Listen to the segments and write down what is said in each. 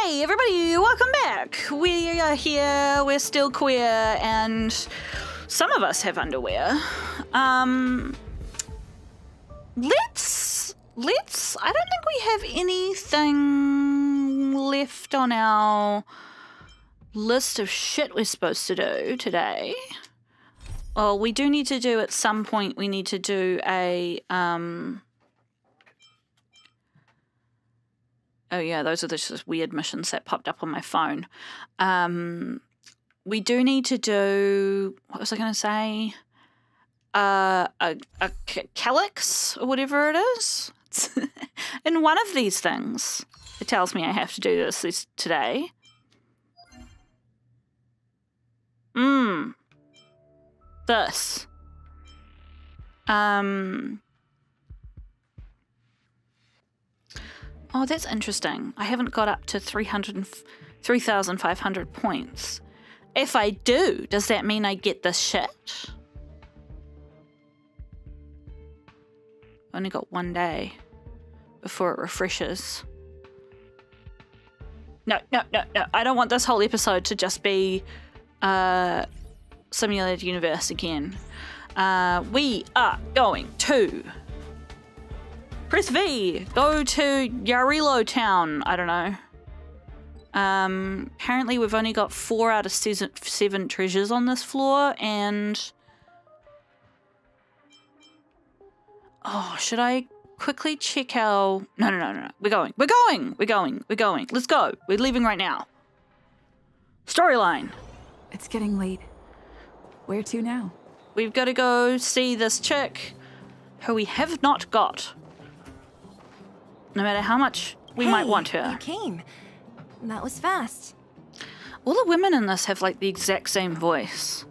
Hey everybody, welcome back! We are here, we're still queer, and some of us have underwear. I don't think we have anything left on our list of shit we're supposed to do today. Oh, we do need to do, at some point, we need to do a, oh yeah, those are the weird missions that popped up on my phone. We do need to do, what was I going to say? A calyx or whatever it is. In one of these things, it tells me I have to do this today. This. Oh, that's interesting. I haven't got up to 3,500 points. If I do, does that mean I get this shit? Only got one day before it refreshes. No. I don't want this whole episode to just be Simulated Universe again. We are going to press V, go to Yarilo Town. I don't know. Apparently we've only got 4 out of 7 treasures on this floor, and oh, should I quickly check our? No. We're going. Let's go. We're leaving right now. Storyline. It's getting late. Where to now? We've got to go see this chick who we have not got. No matter how much we might want her. You came. That was fast. All the women in this have like the exact same voice.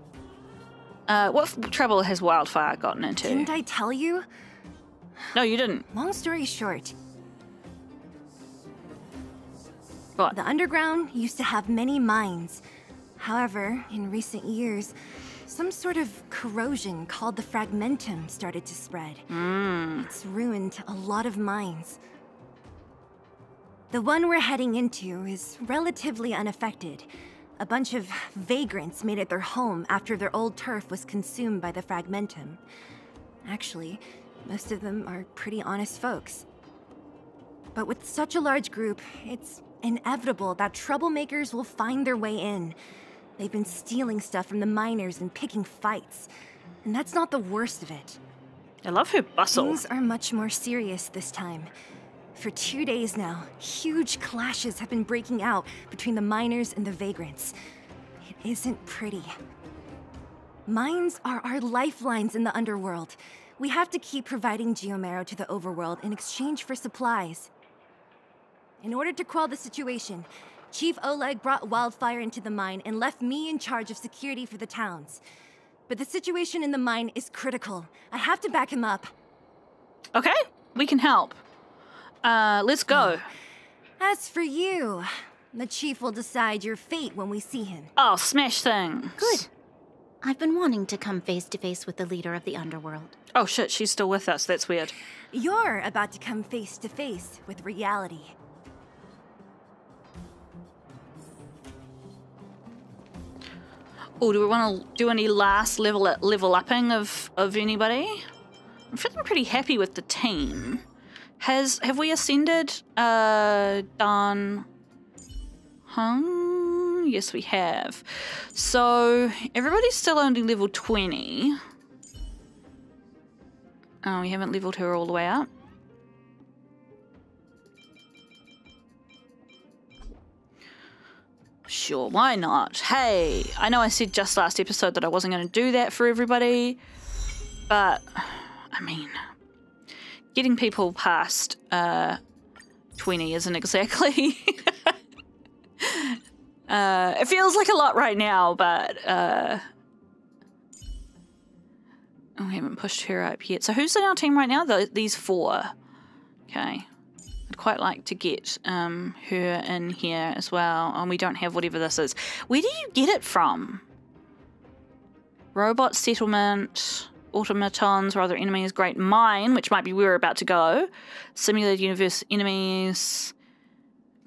What trouble has Wildfire gotten into? Didn't I tell you? No, you didn't. Long story short. What? The underground used to have many mines. However, in recent years, some sort of corrosion called the Fragmentum started to spread. It's ruined a lot of mines. The one we're heading into is relatively unaffected. A bunch of vagrants made it their home after their old turf was consumed by the Fragmentum. Actually, most of them are pretty honest folks. But with such a large group, it's inevitable that troublemakers will find their way in. They've been stealing stuff from the miners and picking fights. And that's not the worst of it. I love her bustle. Things are much more serious this time. For 2 days now, huge clashes have been breaking out between the miners and the vagrants. It isn't pretty. Mines are our lifelines in the underworld. We have to keep providing Geomarrow to the overworld in exchange for supplies. In order to quell the situation, Chief Oleg brought Wildfire into the mine and left me in charge of security for the towns. But the situation in the mine is critical. I have to back him up. Okay, we can help. Let's go. As for you, the Chief will decide your fate when we see him. Oh, smash things. Good. I've been wanting to come face to face with the leader of the underworld. Oh shit, she's still with us. That's weird. You're about to come face to face with reality. Oh, do we want to do any last level upping of anybody? I'm feeling pretty happy with the team. Have we ascended? Dan Hung? Yes, we have. So everybody's still only level 20. Oh, we haven't leveled her all the way up. Sure, why not? Hey, I know I said just last episode that I wasn't going to do that for everybody, but, I mean, getting people past 20 isn't exactly... it feels like a lot right now, but... we haven't pushed her up yet. So who's in our team right now? These four. Okay. I'd quite like to get her in here as well. And we don't have whatever this is. Where do you get it from? Robot settlement, automatons, rather enemies, great mine, which might be where we're about to go. Simulated universe enemies,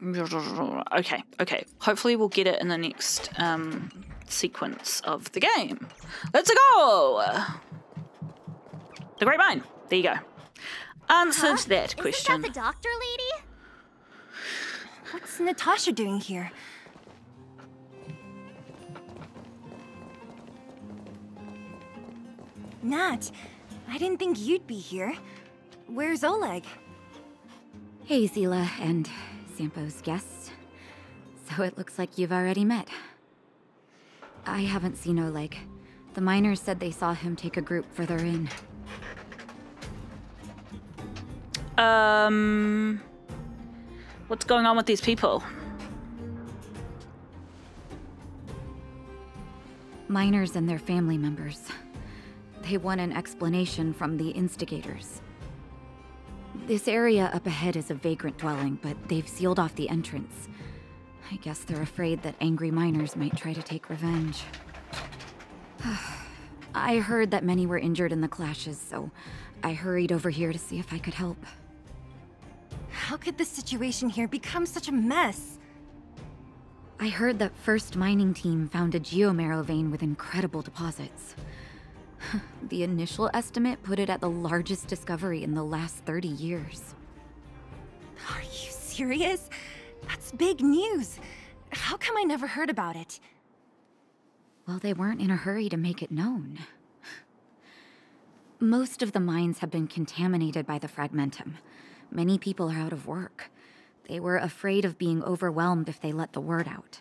Okay. Hopefully we'll get it in the next sequence of the game. Let's go! The Great Mine. There you go. Answered that question. Isn't that the doctor lady? What's Natasha doing here? Nat, I didn't think you'd be here. Where's Oleg? Hey, Zila and Sampo's guests. So it looks like you've already met. I haven't seen Oleg. The miners said they saw him take a group further in. What's going on with these people? Miners and their family members. They want an explanation from the instigators. This area up ahead is a vagrant dwelling, but they've sealed off the entrance. I guess they're afraid that angry miners might try to take revenge. I heard that many were injured in the clashes, so I hurried over here to see if I could help. How could the situation here become such a mess? I heard that first mining team found a Geomarrow vein with incredible deposits. The initial estimate put it at the largest discovery in the last 30 years. Are you serious? That's big news. How come I never heard about it? Well, they weren't in a hurry to make it known. Most of the mines have been contaminated by the Fragmentum. Many people are out of work. They were afraid of being overwhelmed if they let the word out.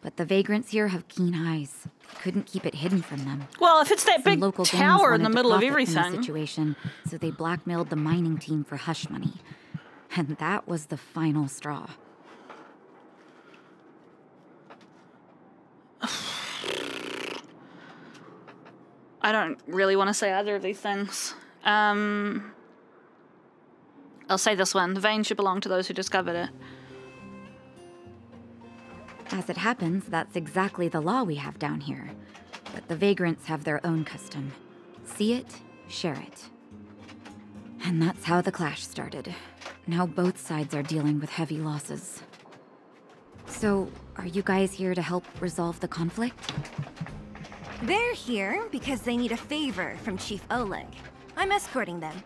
But the vagrants here have keen eyes. They couldn't keep it hidden from them. Well, if it's that big tower in the middle of everything. Situation, so they blackmailed the mining team for hush money. And that was the final straw. I don't really want to say either of these things. I'll say this one. The vein should belong to those who discovered it. As it happens, that's exactly the law we have down here. But the vagrants have their own custom. See it, share it. And that's how the clash started. Now both sides are dealing with heavy losses. So, are you guys here to help resolve the conflict? They're here because they need a favor from Chief Oleg. I'm escorting them.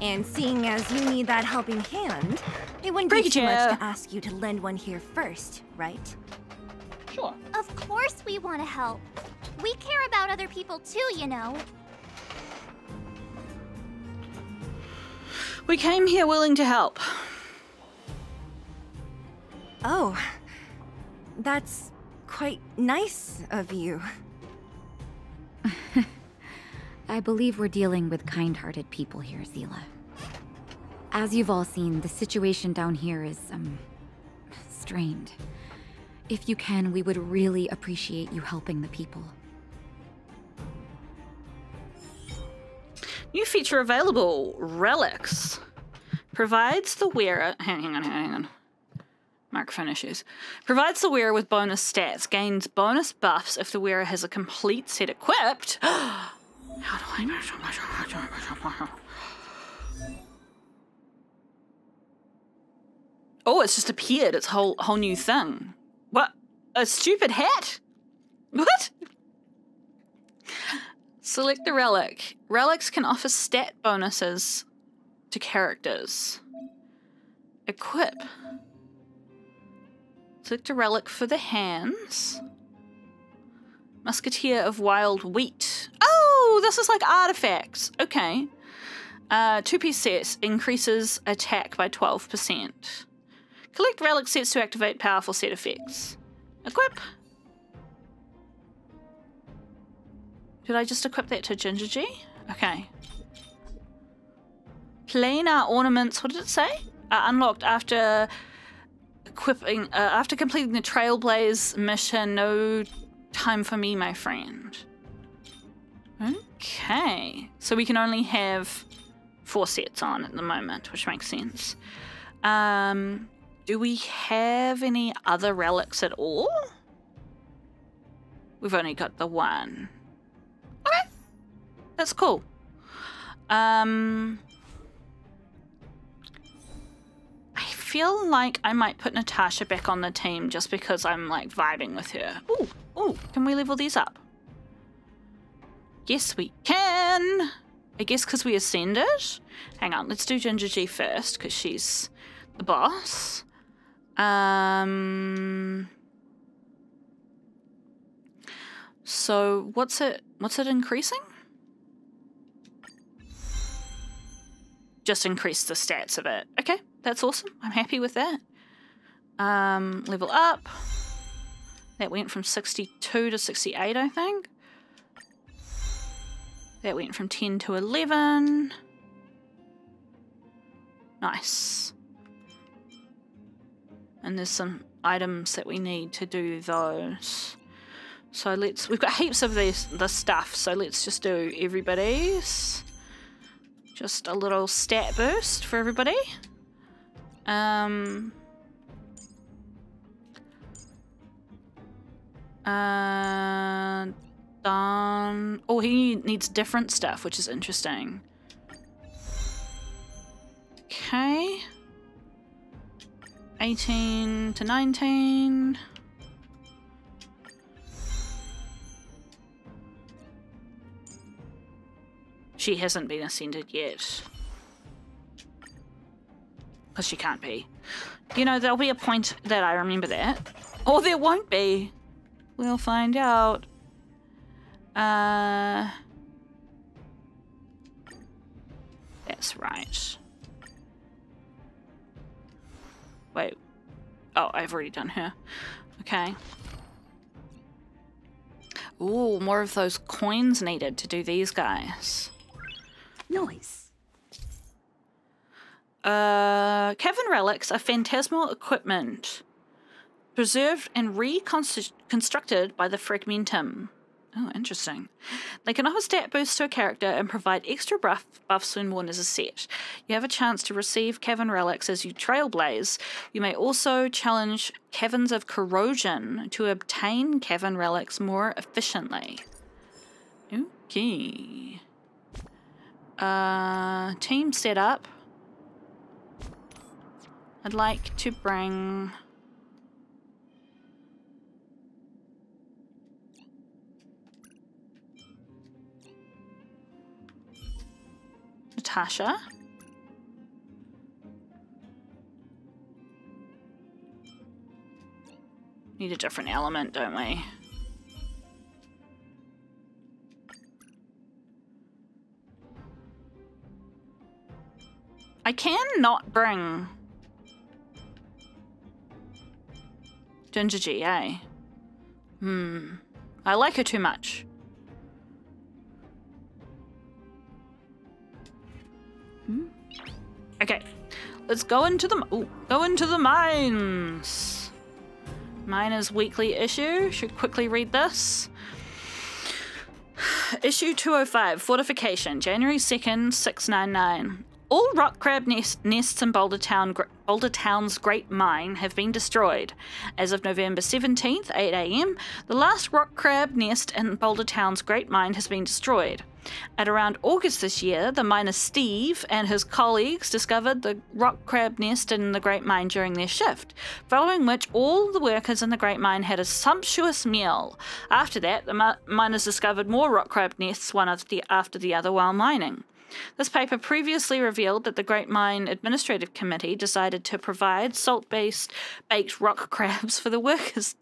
And seeing as you need that helping hand, it wouldn't be too much to ask you to lend one here first, right? Sure. Of course we want to help. We care about other people too, you know. We came here willing to help. Oh, that's quite nice of you. I believe we're dealing with kind-hearted people here, Zila. As you've all seen, the situation down here is, strained. If you can, we would really appreciate you helping the people. New feature available, Relics. Provides the wearer... Hang on. Microphone issues. Provides the wearer with bonus stats. Gains bonus buffs if the wearer has a complete set equipped. How do I know? Oh, it's just appeared. It's a whole new thing. What? A stupid hat? What? Select the relic. Relics can offer stat bonuses to characters. Equip. Select a relic for the hands. Musketeer of Wild Wheat. Oh, this is like artifacts. Okay. Two-piece sets increases attack by 12%. Collect relic sets to activate powerful set effects. Equip. Did I just equip that to Ginger G? Okay. Planar ornaments, what did it say? Are unlocked after equipping, after completing the Trailblaze mission. No time for me, my friend. Okay. So we can only have 4 sets on at the moment, which makes sense. Do we have any other relics at all? We've only got the one. Okay. That's cool. feel like I might put Natasha back on the team just because I'm like vibing with her. Ooh, ooh, can we level these up? Yes, we can. I guess because we ascended. Hang on, let's do Ginger G first because she's the boss. So what's it increasing? Just increase the stats of it. Okay, that's awesome. I'm happy with that. Level up. That went from 62 to 68, I think. That went from 10 to 11. Nice. And there's some items that we need to do those. So let's, we've got heaps of this stuff, so let's just do everybody's. Just a little stat burst for everybody. Done. Oh, he needs different stuff, which is interesting. Okay. 18 to 19. She hasn't been ascended yet. Because she can't be. You know, there'll be a point that I remember that. Or there won't be. We'll find out. That's right. Wait. Oh, I've already done her. Okay. Ooh, more of those coins needed to do these guys. Nice. Cavern relics are phantasmal equipment preserved and reconstructed by the Fragmentum. Oh, interesting. They can offer stat boosts to a character and provide extra buffs when worn as a set. You have a chance to receive Cavern relics as you trailblaze. You may also challenge Caverns of Corrosion to obtain Cavern relics more efficiently. Okay. Team setup. I'd like to bring... Natasha. Need a different element, don't we? I cannot bring Ginger G, eh? Hmm. I like her too much. Okay, let's go into the mines. Miners weekly issue. Should quickly read this. Issue 205, Fortification, January 2nd, 699. All rock crab nests in Boulder Town's Great Mine have been destroyed. As of November 17th, 8 AM, the last rock crab nest in Boulder Town's Great Mine has been destroyed. At around August this year, the miner Steve and his colleagues discovered the rock crab nest in the Great Mine during their shift, following which all the workers in the Great Mine had a sumptuous meal. After that, the miners discovered more rock crab nests one after the other while mining. This paper previously revealed that the Great Mine Administrative Committee decided to provide salt-based baked rock crabs for the workers'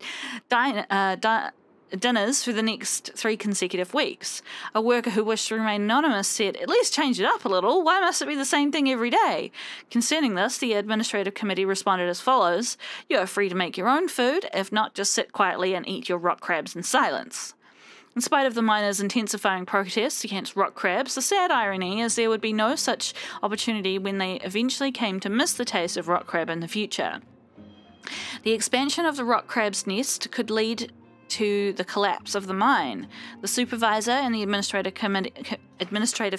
dinners for the next 3 consecutive weeks. A worker who wished to remain anonymous said, "At least change it up a little. Why must it be the same thing every day?" Concerning this, the administrative committee responded as follows: "You are free to make your own food. If not, just sit quietly and eat your rock crabs in silence." In spite of the miners' intensifying protests against rock crabs, the sad irony is there would be no such opportunity when they eventually came to miss the taste of rock crab in the future. The expansion of the rock crab's nest could lead to the collapse of the mine. The supervisor and the administrative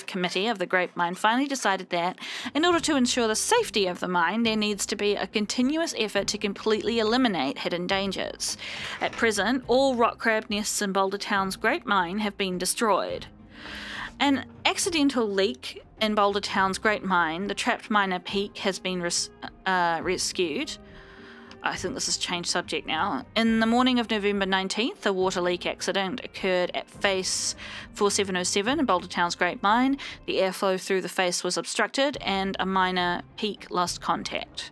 committee of the Great Mine finally decided that, in order to ensure the safety of the mine, there needs to be a continuous effort to completely eliminate hidden dangers. At present, all rock crab nests in Boulder Town's Great Mine have been destroyed. An accidental leak in Boulder Town's Great Mine, the trapped miner Peak, has been rescued. I think this has changed subject now. In the morning of November 19th, a water leak accident occurred at face 4707 in Boulder Town's Great Mine. The airflow through the face was obstructed and a minor peak lost contact.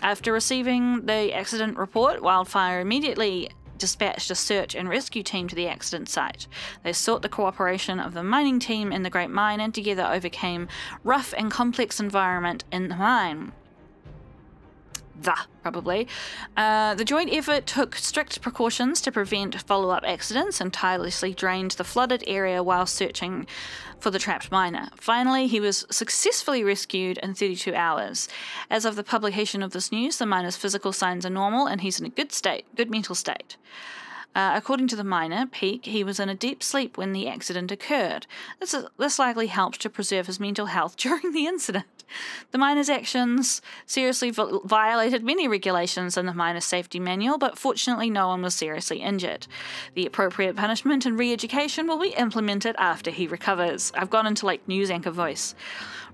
After receiving the accident report, Wildfire immediately dispatched a search and rescue team to the accident site. They sought the cooperation of the mining team in the Great Mine and together overcame rough and complex environment in the mine. The joint effort took strict precautions to prevent follow-up accidents and tirelessly drained the flooded area while searching for the trapped miner. Finally, he was successfully rescued in 32 hours. As of the publication of this news, the miner's physical signs are normal and he's in a good mental state. According to the miner, Peak, he was in a deep sleep when the accident occurred. This likely helped to preserve his mental health during the incident. The miner's actions seriously violated many regulations in the miner's safety manual, but fortunately no one was seriously injured. The appropriate punishment and re-education will be implemented after he recovers. I've gone into like news anchor voice.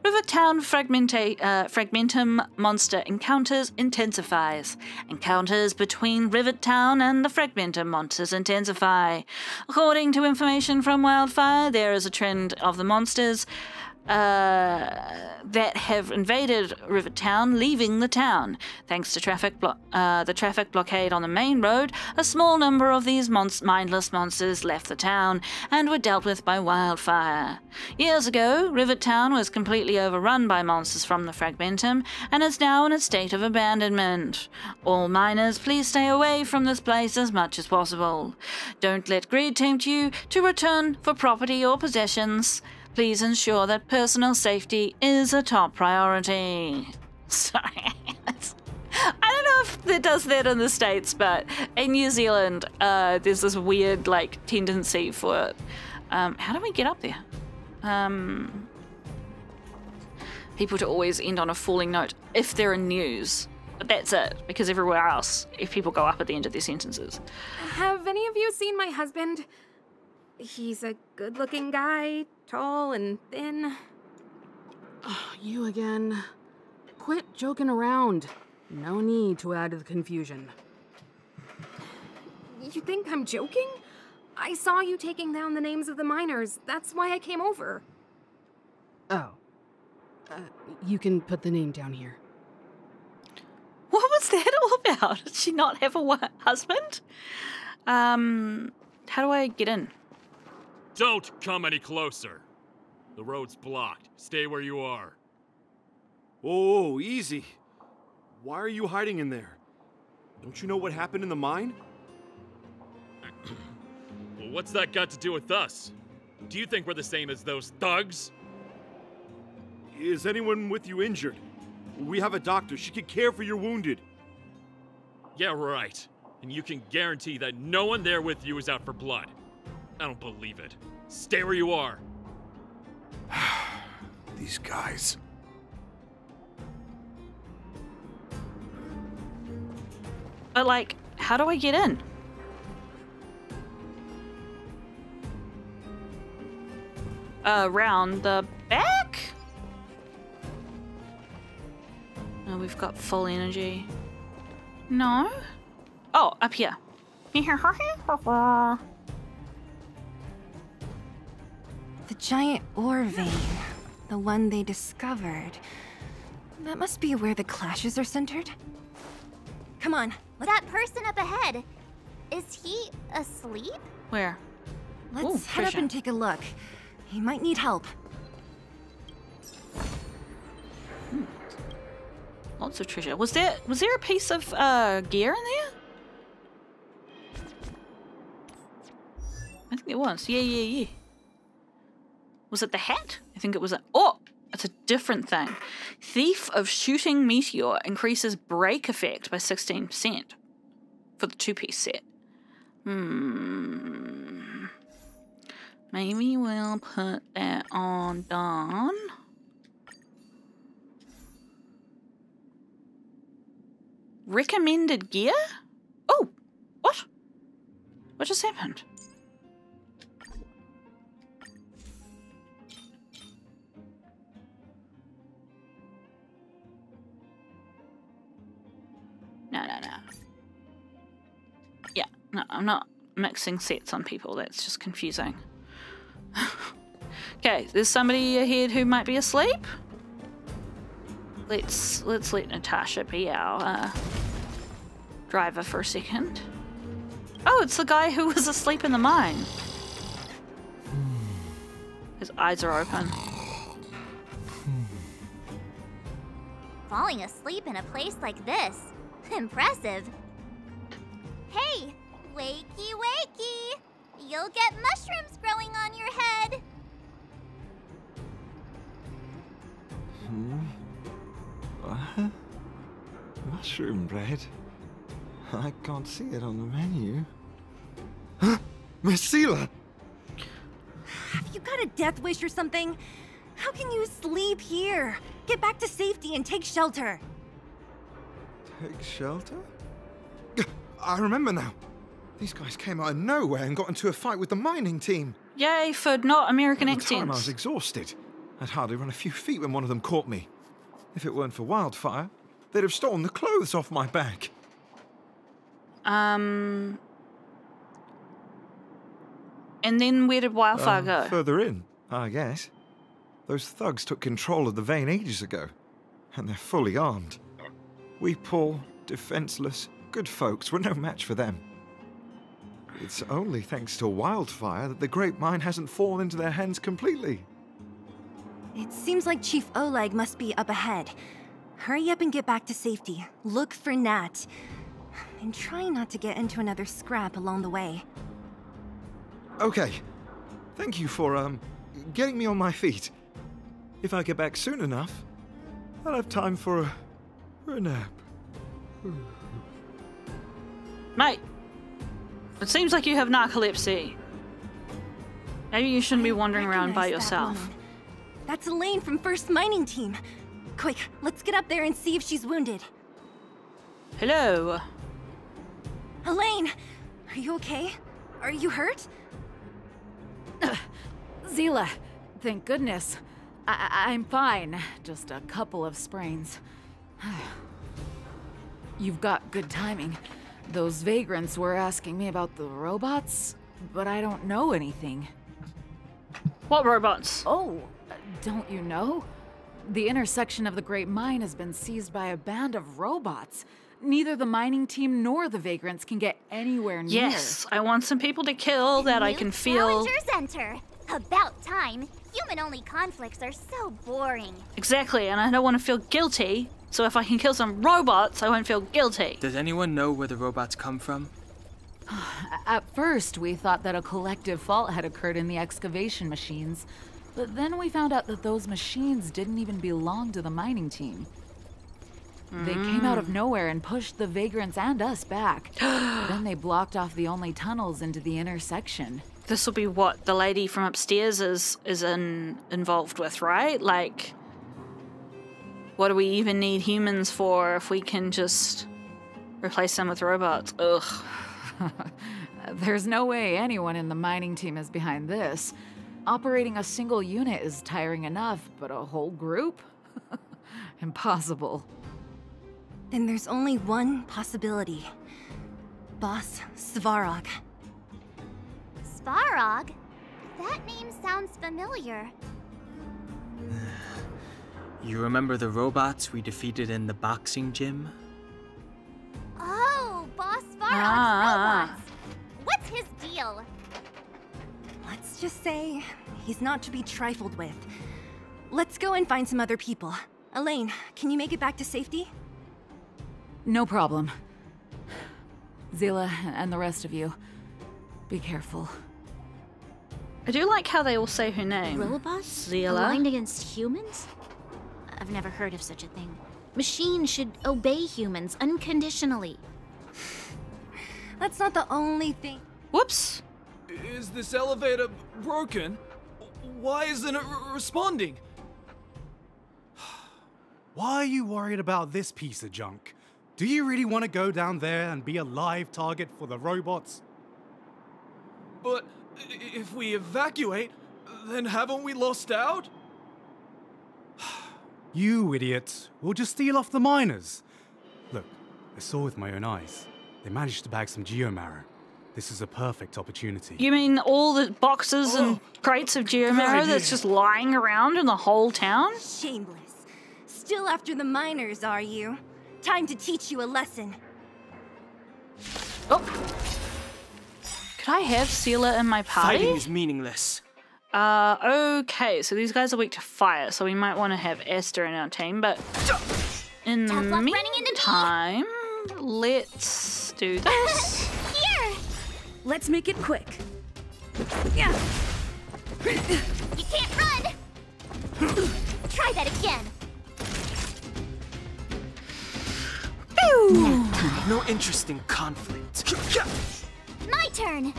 Rivertown Fragmentum monster encounters intensifies. Encounters between Rivertown and the Fragmentum monsters intensify. According to information from Wildfire, there is a trend of the monsters that have invaded Rivertown, leaving the town. Thanks to the traffic blockade on the main road, a small number of these mindless monsters left the town and were dealt with by Wildfire. Years ago, Rivertown was completely overrun by monsters from the Fragmentum and is now in a state of abandonment. All miners, please stay away from this place as much as possible. Don't let greed tempt you to return for property or possessions. Please ensure that personal safety is a top priority. Sorry. I don't know if it does that in the States, but in New Zealand, there's this weird, like, tendency for... how do we get up there? People to always end on a falling note if they're in news. But that's it, because everywhere else, if people go up at the end of their sentences. Have any of you seen my husband? He's a good-looking guy, tall and thin. Oh, you again. Quit joking around. No need to add to the confusion. You think I'm joking? I saw you taking down the names of the miners. That's why I came over. Oh. You can put the name down here. What was that all about? Did she not have a husband? How do I get in? Don't come any closer. The road's blocked. Stay where you are. Oh, easy. Why are you hiding in there? Don't you know what happened in the mine? Well, what's that got to do with us? Do you think we're the same as those thugs? Is anyone with you injured? We have a doctor. She can care for your wounded. Yeah, right. And you can guarantee that no one there with you is out for blood. I don't believe it. Stay where you are. These guys. But like, how do I get in? Around the back? Oh, we've got full energy. No? Oh, up here. The giant ore vein, the one they discovered. That must be where the clashes are centered. Come on. That person up ahead, is he asleep? Where? Let's head up and take a look. He might need help. Lots of treasure. Was there a piece of gear in there? I think there was. Yeah. Was it the hat? I think it was a... Oh! It's a different thing. Thief of shooting meteor increases break effect by 16% for the two-piece set. Maybe we'll put that on Don. Recommended gear? Oh! What? What just happened? No, I'm not mixing sets on people, that's just confusing. Okay, there's somebody ahead who might be asleep. Let's let Natasha be our driver for a second. Oh, it's the guy who was asleep in the mine. His eyes are open. Falling asleep in a place like this. Impressive. Hey, wakey wakey. You'll get mushrooms growing on your head. Mushroom bread? I can't see it on the menu. Huh? Messila! Have you got a death wish or something? How can you sleep here? Get back to safety and take shelter. Take shelter? I remember now. These guys came out of nowhere and got into a fight with the mining team. Yay for not American accents. By the time I was exhausted. I'd hardly run a few feet when one of them caught me. If it weren't for wildfire, they'd have stolen the clothes off my back. And then where did wildfire go? Further in, I guess. Those thugs took control of the vein ages ago, and they're fully armed. We poor, defenseless, good folks were no match for them. It's only thanks to wildfire that the Great Mine hasn't fallen into their hands completely. It seems like Chief Oleg must be up ahead. Hurry up and get back to safety. Look for Nat. And try not to get into another scrap along the way. Okay. Thank you for, getting me on my feet. If I get back soon enough, I'll have time for a nap. Mate, it seems like you have narcolepsy. Maybe you shouldn't be wandering around by yourself. That's Elaine from First Mining Team. Quick, let's get up there and see if she's wounded. Hello. Elaine, are you okay? Are you hurt? Zila, thank goodness. I'm fine. Just a couple of sprains. You've got good timing. Those vagrants were asking me about the robots, but I don't know anything. What robots? Oh. Don't you know? The intersection of the Great Mine has been seized by a band of robots. Neither the mining team nor the vagrants can get anywhere near. Yes, I want some people to kill that I can feel. Challengers enter. About time. Human-only conflicts are so boring. Exactly, and I don't want to feel guilty. So if I can kill some robots, I won't feel guilty. Does anyone know where the robots come from? At first, we thought that a collective fault had occurred in the excavation machines. But then we found out that those machines didn't even belong to the mining team. They came out of nowhere and pushed the vagrants and us back. Then they blocked off the only tunnels into the intersection. This will be what the lady from upstairs is involved with, right? Like, what do we even need humans for if we can just replace them with robots? Ugh. There's no way anyone in the mining team is behind this. Operating a single unit is tiring enough, but a whole group? Impossible. Then there's only one possibility. Boss Svarog. Svarog? That name sounds familiar. You remember the robots we defeated in the boxing gym? Oh, Boss Svarog's robots! What's his deal? Let's just say he's not to be trifled with. Let's go and find some other people. Elaine, can you make it back to safety? No problem. Zila and the rest of you, be careful. I do like how they all say her name. Robots? Zila? Aligned against humans? I've never heard of such a thing. Machines should obey humans unconditionally. That's not the only thing. Whoops! Is this elevator broken? Why isn't it responding? Why are you worried about this piece of junk? Do you really want to go down there and be a live target for the robots? But if we evacuate, then haven't we lost out? You idiots. We'll just steal off the miners. Look, I saw with my own eyes. They managed to bag some Geomarrow. This is a perfect opportunity. You mean all the boxes and crates of Geomarrow that's just lying around in the whole town? Shameless. Still after the miners, are you? Time to teach you a lesson. Oh. Could I have Seela in my party? Fighting is meaningless. Okay, so these guys are weak to fire, so we might want to have Esther in our team, but in the meantime, let's do this. Let's make it quick. Yeah. You can't run. Try that again. No interest in conflict. My turn.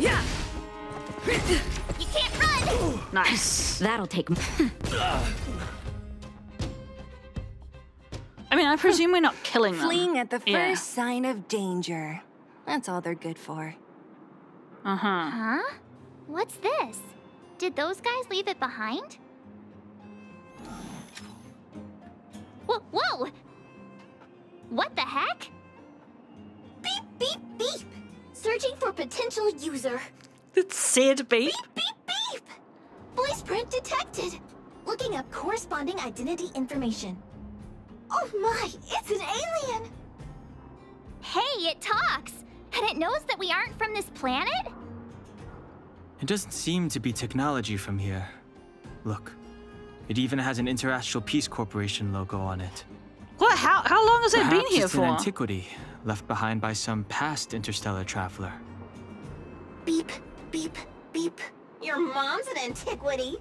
Yeah. You can't run. Nice. That'll take me. I mean, I presume we're not killing them. Fleeing at the first sign of danger. That's all they're good for. Uh-huh. Huh? What's this? Did those guys leave it behind? Whoa! What the heck? Beep, beep, beep. Searching for potential user. It said beep. Beep, beep, beep. Voice print detected. Looking up corresponding identity information. Oh my, it's an alien! Hey, it talks! And it knows that we aren't from this planet? It doesn't seem to be technology from here. Look, it even has an Interastral Peace Corporation logo on it. What? How long has it been here for? Perhaps it's an antiquity, left behind by some past interstellar traveler. Beep, beep, beep. Your mom's an antiquity.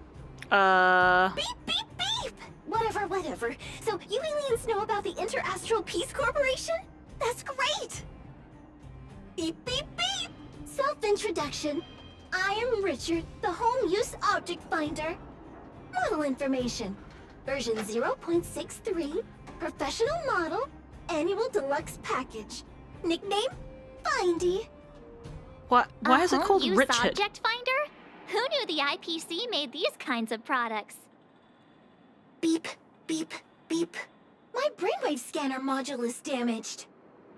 Beep, beep, beep. Whatever, whatever. So you aliens know about the Interastral Peace Corporation? That's great! Beep, beep, beep! Self-introduction. I am Richard, the Home Use Object Finder. Model information. Version 0.63. Professional model. Annual deluxe package. Nickname? Findy. What? Why is it called Richard? Home Use Object Finder? Who knew the IPC made these kinds of products? Beep, beep, beep. My brainwave scanner module is damaged.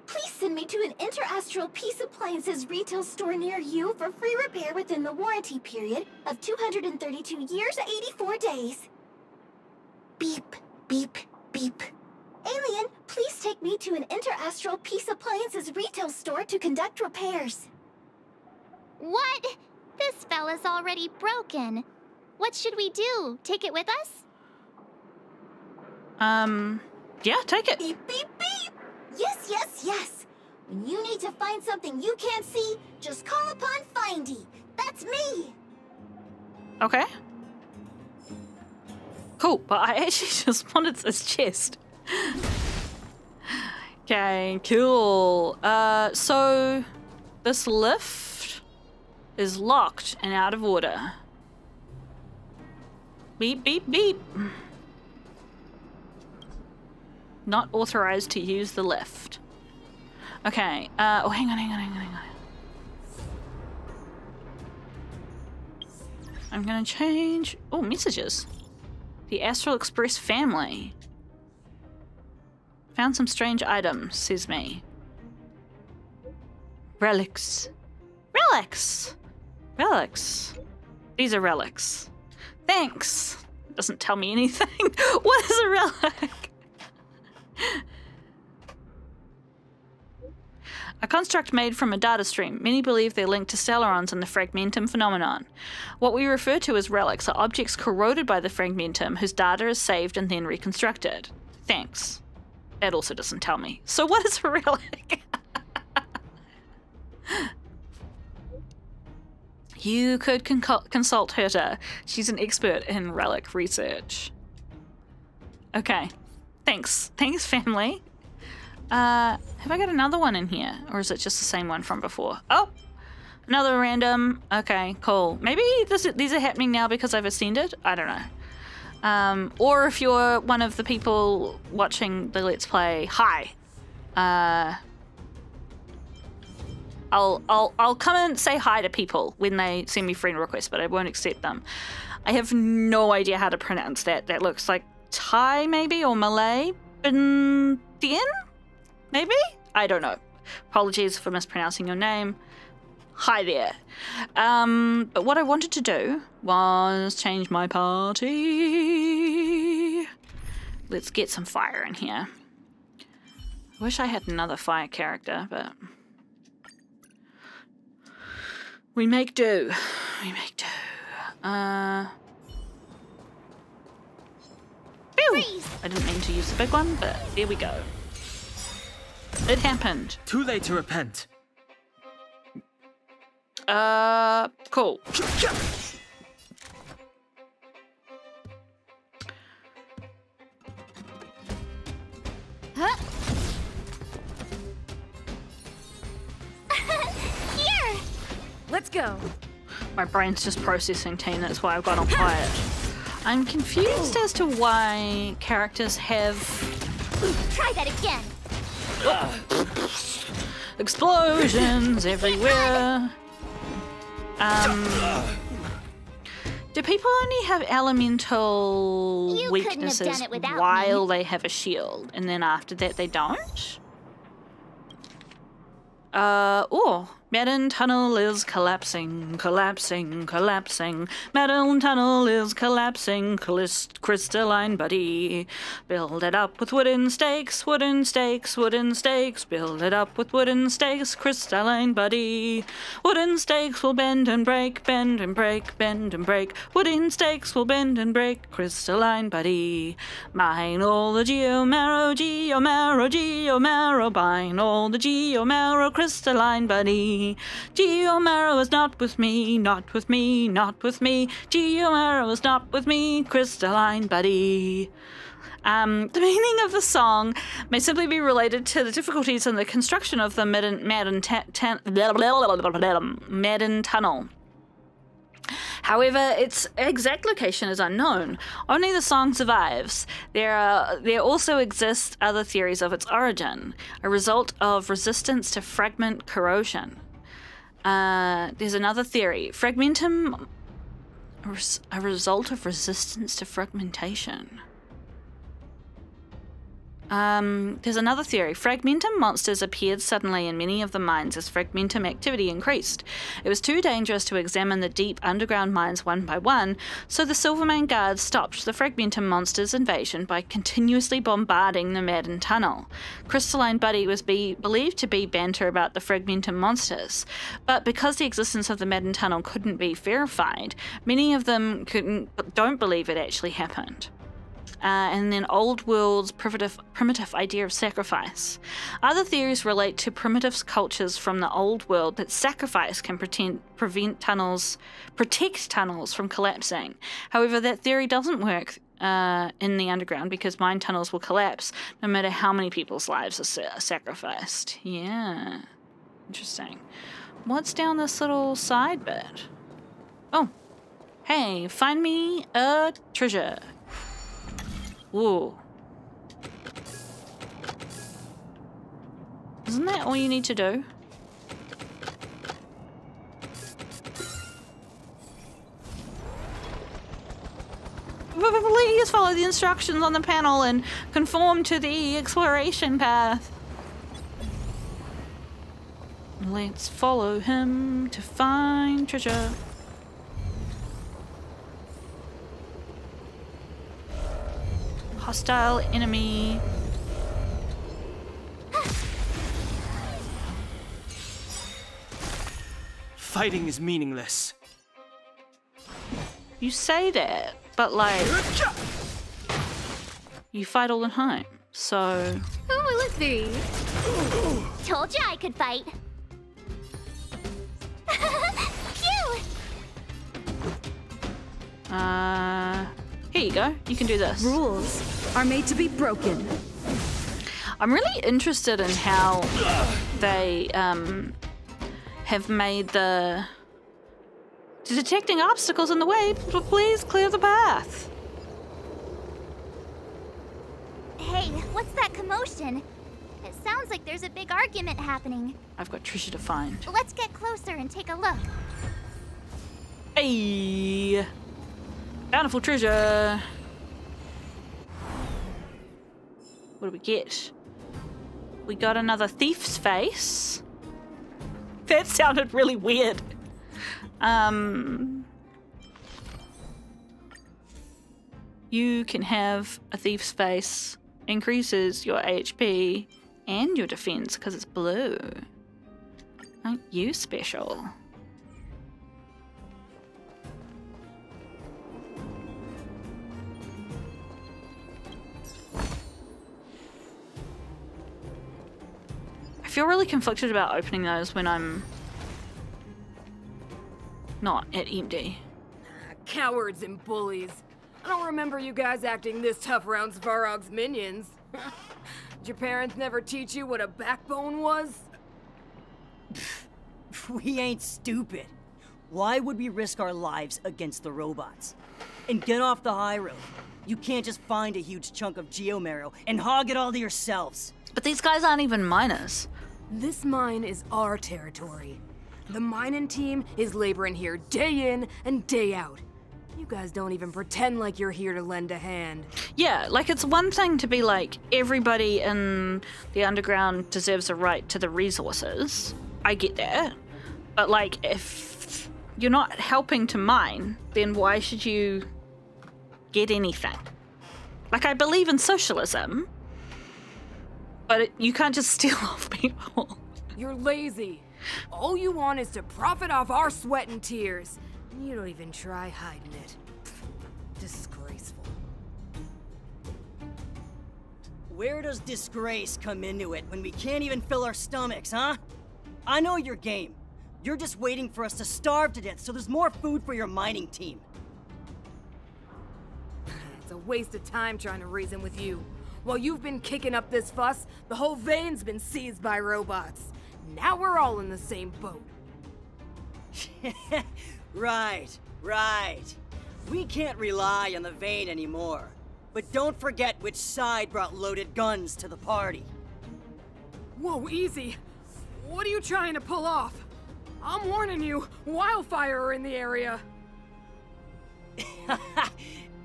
Please send me to an Interastral Peace Appliances retail store near you for free repair within the warranty period of 232 years, 84 days. Beep, beep, beep. Alien, please take me to an Interastral Peace Appliances retail store to conduct repairs. What? This fella's already broken. What should we do? Take it with us? Yeah, take it. Beep, beep, beep. Yes, yes, yes. When you need to find something you can't see, just call upon Findy. That's me. Okay. Cool, but I actually just wanted this chest. Okay, cool. So this lift is locked and out of order. Beep, beep, beep. Not authorized to use the lift. Okay. Oh, hang on. I'm gonna change. Oh, messages. The Astral Express family. Found some strange items, says me. Relics. Relics! Relics. These are relics. Thanks! Doesn't tell me anything. What is a relic? A construct made from a data stream. Many believe they're linked to Stellarons and the Fragmentum phenomenon. What we refer to as relics are objects corroded by the Fragmentum whose data is saved and then reconstructed. Thanks. That also doesn't tell me. So what is a relic? You could consult Herta. She's an expert in relic research. Okay. Thanks. Thanks, family. Have I got another one in here? Or is it just the same one from before? Oh! Another random. Okay, cool. Maybe these are happening now because I've ascended? I don't know. Or if you're one of the people watching the Let's Play, hi. I'll come and say hi to people when they send me friend requests, but I won't accept them. I have no idea how to pronounce that. That looks like Thai, maybe, or Malay. Bindien? maybe? I don't know. Apologies for mispronouncing your name. Hi there. But what I wanted to do was change my party. Let's get some fire in here. I wish I had another fire character, but... we make do. We make do. Freeze. I didn't mean to use the big one, but there we go. It happened. Too late to repent. Cool. Huh? Here! Let's go. My brain's just processing, Teen. That's why I've gone on quiet. I'm confused as to why characters have... Try that again. Explosions everywhere. Do people only have elemental weaknesses while they have a shield, and then after that they don't? Madden Tunnel is collapsing, collapsing, collapsing. Madden Tunnel is collapsing, crystalline buddy. Build it up with wooden stakes, wooden stakes, wooden stakes. Build it up with wooden stakes, crystalline buddy. Wooden stakes will bend and break, bend and break, bend and break. Wooden stakes will bend and break, crystalline buddy. Mine all the Geomarrow, Geomarrow, Geomarrow. Mine all the Geomarrow, crystalline buddy. Geomarrow is not with me, not with me, not with me. Geomarrow is not with me, crystalline buddy. The meaning of the song may simply be related to the difficulties in the construction of the Madden Tunnel. However, its exact location is unknown. Only the song survives. There also exist other theories of its origin, a result of resistance to fragment corrosion. There's another theory. Fragmentum, a result of resistance to fragmentation. There's another theory. Fragmentum monsters appeared suddenly in many of the mines as fragmentum activity increased. It was too dangerous to examine the deep underground mines one by one, so the Silvermane guards stopped the fragmentum monsters' invasion by continuously bombarding the Madden Tunnel. Crystalline Buddy was believed to be banter about the fragmentum monsters, but because the existence of the Madden Tunnel couldn't be verified, many of them don't believe it actually happened. And then Old World's primitive idea of sacrifice. Other theories relate to primitive cultures from the Old World that sacrifice can protect tunnels from collapsing. However, that theory doesn't work in the underground because mine tunnels will collapse no matter how many people's lives are sacrificed. Yeah, interesting. What's down this little side bit? Oh, hey, find me a treasure. Whoa. Isn't that all you need to do? Please follow the instructions on the panel and conform to the exploration path. Let's follow him to find treasure. Hostile enemy. Fighting is meaningless. You say that, but like you fight all the time, so. Who will it be? Told you I could fight. Cute. Here you go. You can do this. Rules are made to be broken. I'm really interested in how they have made the detecting obstacles in the way. Please clear the path. Hey, what's that commotion? It sounds like there's a big argument happening. I've got treasure to find. Let's get closer and take a look. Hey. Bountiful treasure. What do we get? We got another thief's face. That sounded really weird. You can have a thief's face. Increases your HP and your defense because it's blue. Aren't you special? I feel really conflicted about opening those when I'm not at empty. Cowards and bullies. I don't remember you guys acting this tough around Svarog's minions. Did your parents never teach you what a backbone was? We ain't stupid. Why would we risk our lives against the robots? And get off the high road. You can't just find a huge chunk of Geomarrow and hog it all to yourselves. But these guys aren't even miners. This mine is our territory. The mining team is laboring here day in and day out. You guys don't even pretend like you're here to lend a hand. Yeah, like it's one thing to be like, everybody in the underground deserves a right to the resources. I get that. But like, if you're not helping to mine, then why should you get anything? Like, I believe in socialism, but you can't just steal off people. You're lazy. All you want is to profit off our sweat and tears. You don't even try hiding it. Disgraceful. Where does disgrace come into it when we can't even fill our stomachs, huh? I know your game. You're just waiting for us to starve to death so there's more food for your mining team. It's a waste of time trying to reason with you. While you've been kicking up this fuss, the whole vein's been seized by robots. Now we're all in the same boat. Right. We can't rely on the vein anymore. But don't forget which side brought loaded guns to the party. Whoa, easy. What are you trying to pull off? I'm warning you, wildfire are in the area.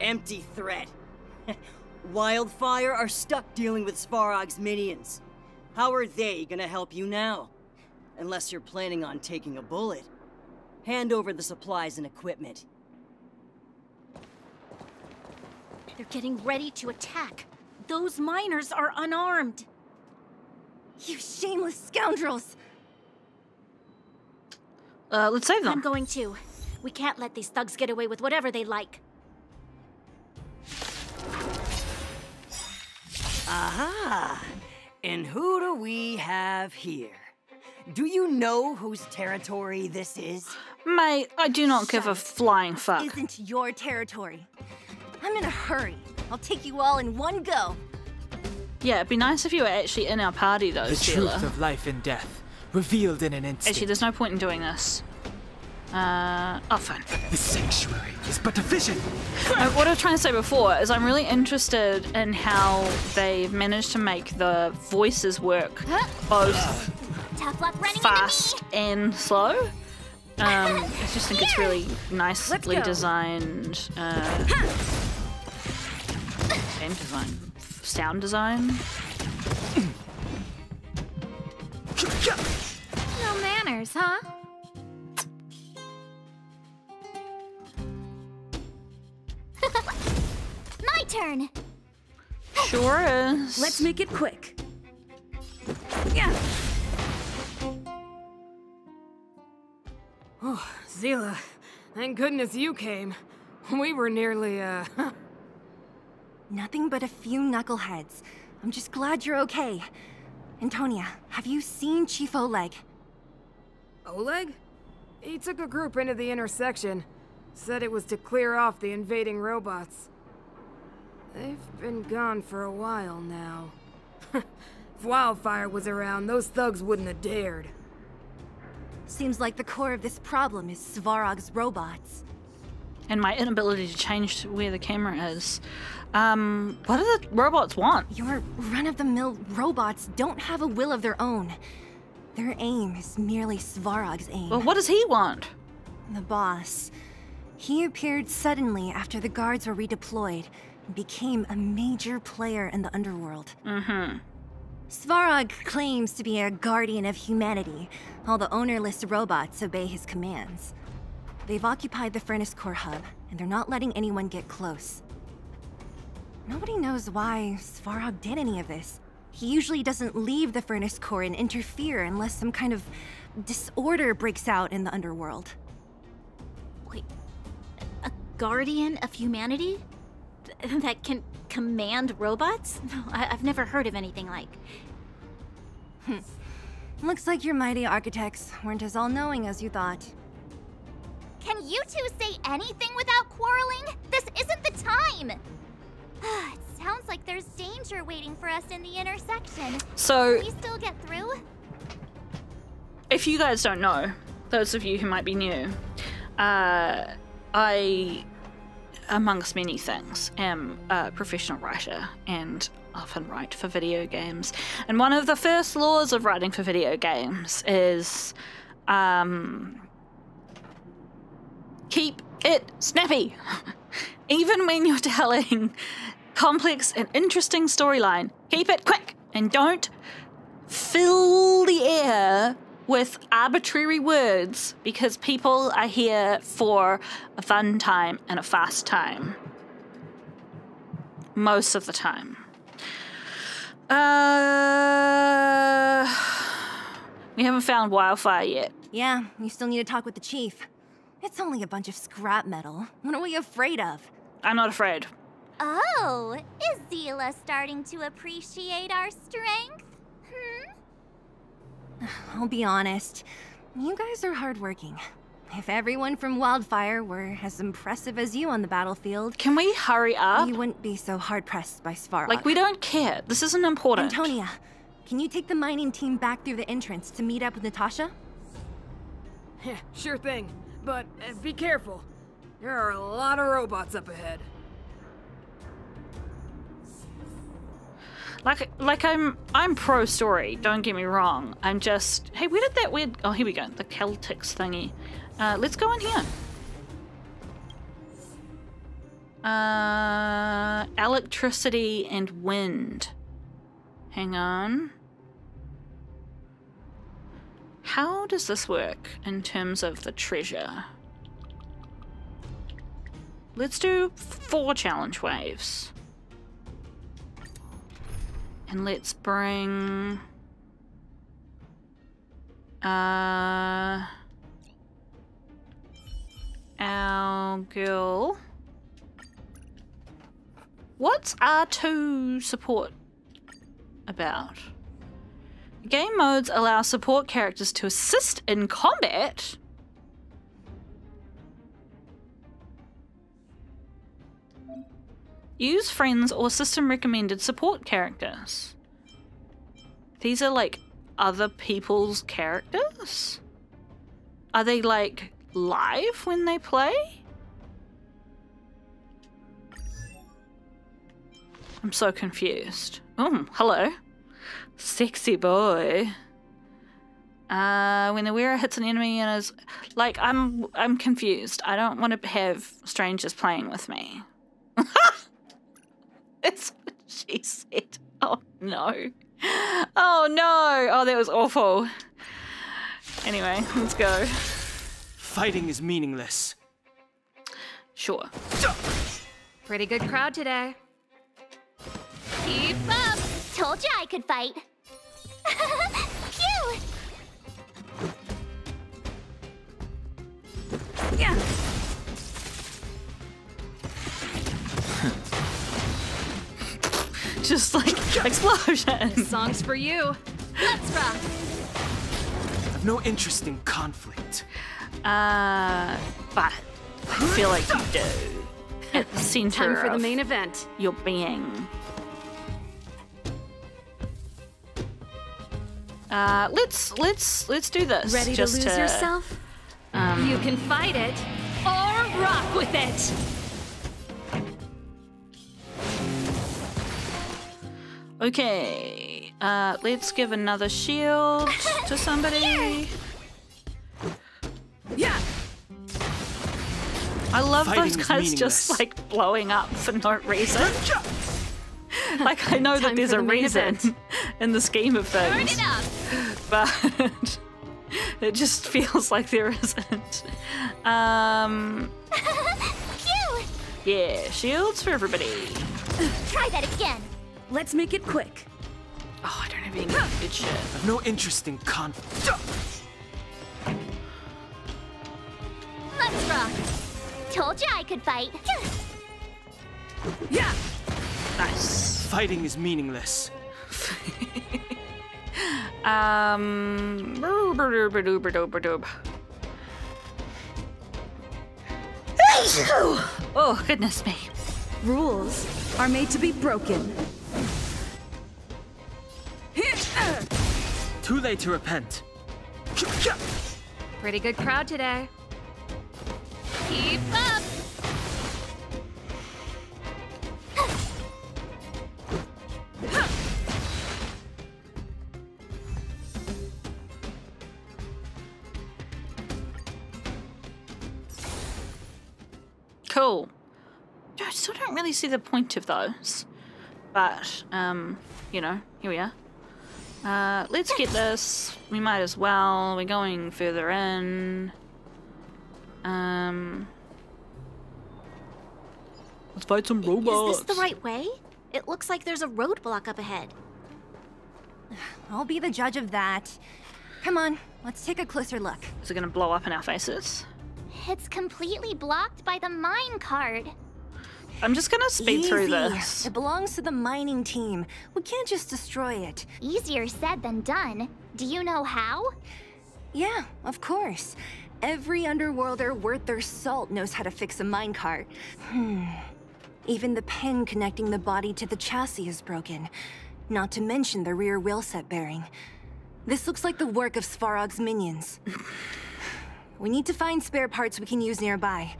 Empty threat. Wildfire are stuck dealing with Svarog's minions. How are they gonna help you now? Unless you're planning on taking a bullet. Hand over the supplies and equipment. They're getting ready to attack. Those miners are unarmed. You shameless scoundrels! Let's save them. I'm going to. We can't let these thugs get away with whatever they like. Aha! And who do we have here? Do you know whose territory this is? Mate, I do not give a flying fuck. Isn't your territory. I'm in a hurry. I'll take you all in one go. Yeah, it'd be nice if you were actually in our party, though, Sheila. The truth of life and death, revealed in an instant. Actually, there's no point in doing this. Oh, fine. The sanctuary is but a vision. What I was trying to say before is I'm really interested in how they've managed to make the voices work, both... fast and slow. I just think it's really nicely designed game design. Sound design. No manners, huh? My turn. Sure is. Let's make it quick. Yeah. Oh, Zila, thank goodness you came. We were nearly, Nothing but a few knuckleheads. I'm just glad you're okay. Antonia, have you seen Chief Oleg? Oleg? He took a group into the intersection. Said it was to clear off the invading robots. They've been gone for a while now. If Wildfire was around, those thugs wouldn't have dared. Seems like the core of this problem is Svarog's robots. And my inability to change where the camera is. What do the robots want? Your run-of-the-mill robots don't have a will of their own. Their aim is merely Svarog's aim. Well, what does he want? The boss. He appeared suddenly after the guards were redeployed and became a major player in the underworld. Mm-hmm. Svarog claims to be a guardian of humanity. All the ownerless robots obey his commands. They've occupied the Furnace Core Hub, and they're not letting anyone get close. Nobody knows why Svarog did any of this. He usually doesn't leave the Furnace Core and interfere unless some kind of disorder breaks out in the underworld. Wait, a guardian of humanity? That can command robots? No, I've never heard of anything like. Looks like your mighty architects weren't as all-knowing as you thought. Can you two say anything without quarreling? This isn't the time! It sounds like there's danger waiting for us in the intersection. So, can we still get through? If you guys don't know, those of you who might be new, I, amongst many things, am a professional writer and often write for video games. And one of the first laws of writing for video games is keep it snappy. Even when you're telling complex and interesting storyline, keep it quick and don't fill the air with arbitrary words, because people are here for a fun time and a fast time. Most of the time. We haven't found Wildfire yet. Yeah, you still need to talk with the chief. It's only a bunch of scrap metal. What are we afraid of? I'm not afraid. Oh, is Zila starting to appreciate our strength? I'll be honest, you guys are hardworking. If everyone from Wildfire were as impressive as you on the battlefield... Can we hurry up? You wouldn't be so hard-pressed by Svarog. Like, we don't care. This isn't important. Antonia, can you take the mining team back through the entrance to meet up with Natasha? Yeah, sure thing. But be careful. There are a lot of robots up ahead. Like I'm pro story, don't get me wrong. I'm just, hey, where did that weird, oh, here we go, the Celtics thingy. Let's go in here. Electricity and wind. Hang on. How does this work in terms of the treasure? Let's do 4 challenge waves. And let's bring our girl. What's R2 support about? Game modes allow support characters to assist in combat. Use friends or system-recommended support characters. These are, like, other people's characters? Are they, like, live when they play? I'm so confused. Oh, hello. Sexy boy. When the wearer hits an enemy and is... Like, I'm confused. I don't want to have strangers playing with me. That's what she said. Oh no. Oh no. Oh, that was awful. Anyway, let's go. Fighting is meaningless. Sure. Pretty good crowd today. Keep up. Told you I could fight. Pew! Yeah. Just like explosion. This song's for you. Let's rock. I've no interest in conflict. But I feel like you do. At the center time for the main event. Your being. Let's do this. Ready just to lose yourself? You can fight it or rock with it. Okay, let's give another shield to somebody. Yeah. I love those guys just like blowing up for no reason. Like, I know that there's a reason in this game of things, but it just feels like there isn't. Yeah, shields for everybody. Try that again. Let's make it quick. Oh, I don't have any good shit. I've no interest in Let's rock. Told you I could fight. Yeah. Nice. Fighting is meaningless. Oh, goodness me. Rules are made to be broken. Too late to repent. Pretty good crowd today. Keep up. Cool. I still don't really see the point of those, but you know, here we are. Let's get this. We might as well. We're going further in. Let's fight some robots. Is this the right way? It looks like there's a roadblock up ahead. I'll be the judge of that. Come on, let's take a closer look. Is it gonna blow up in our faces? It's completely blocked by the mine card. I'm just gonna speed through this. It belongs to the mining team. We can't just destroy it. Easier said than done. Do you know how? Yeah, of course. Every underworlder worth their salt knows how to fix a mine cart. Even the pin connecting the body to the chassis is broken. Not to mention the rear wheel set bearing. This looks like the work of Svarog's minions. We need to find spare parts we can use nearby.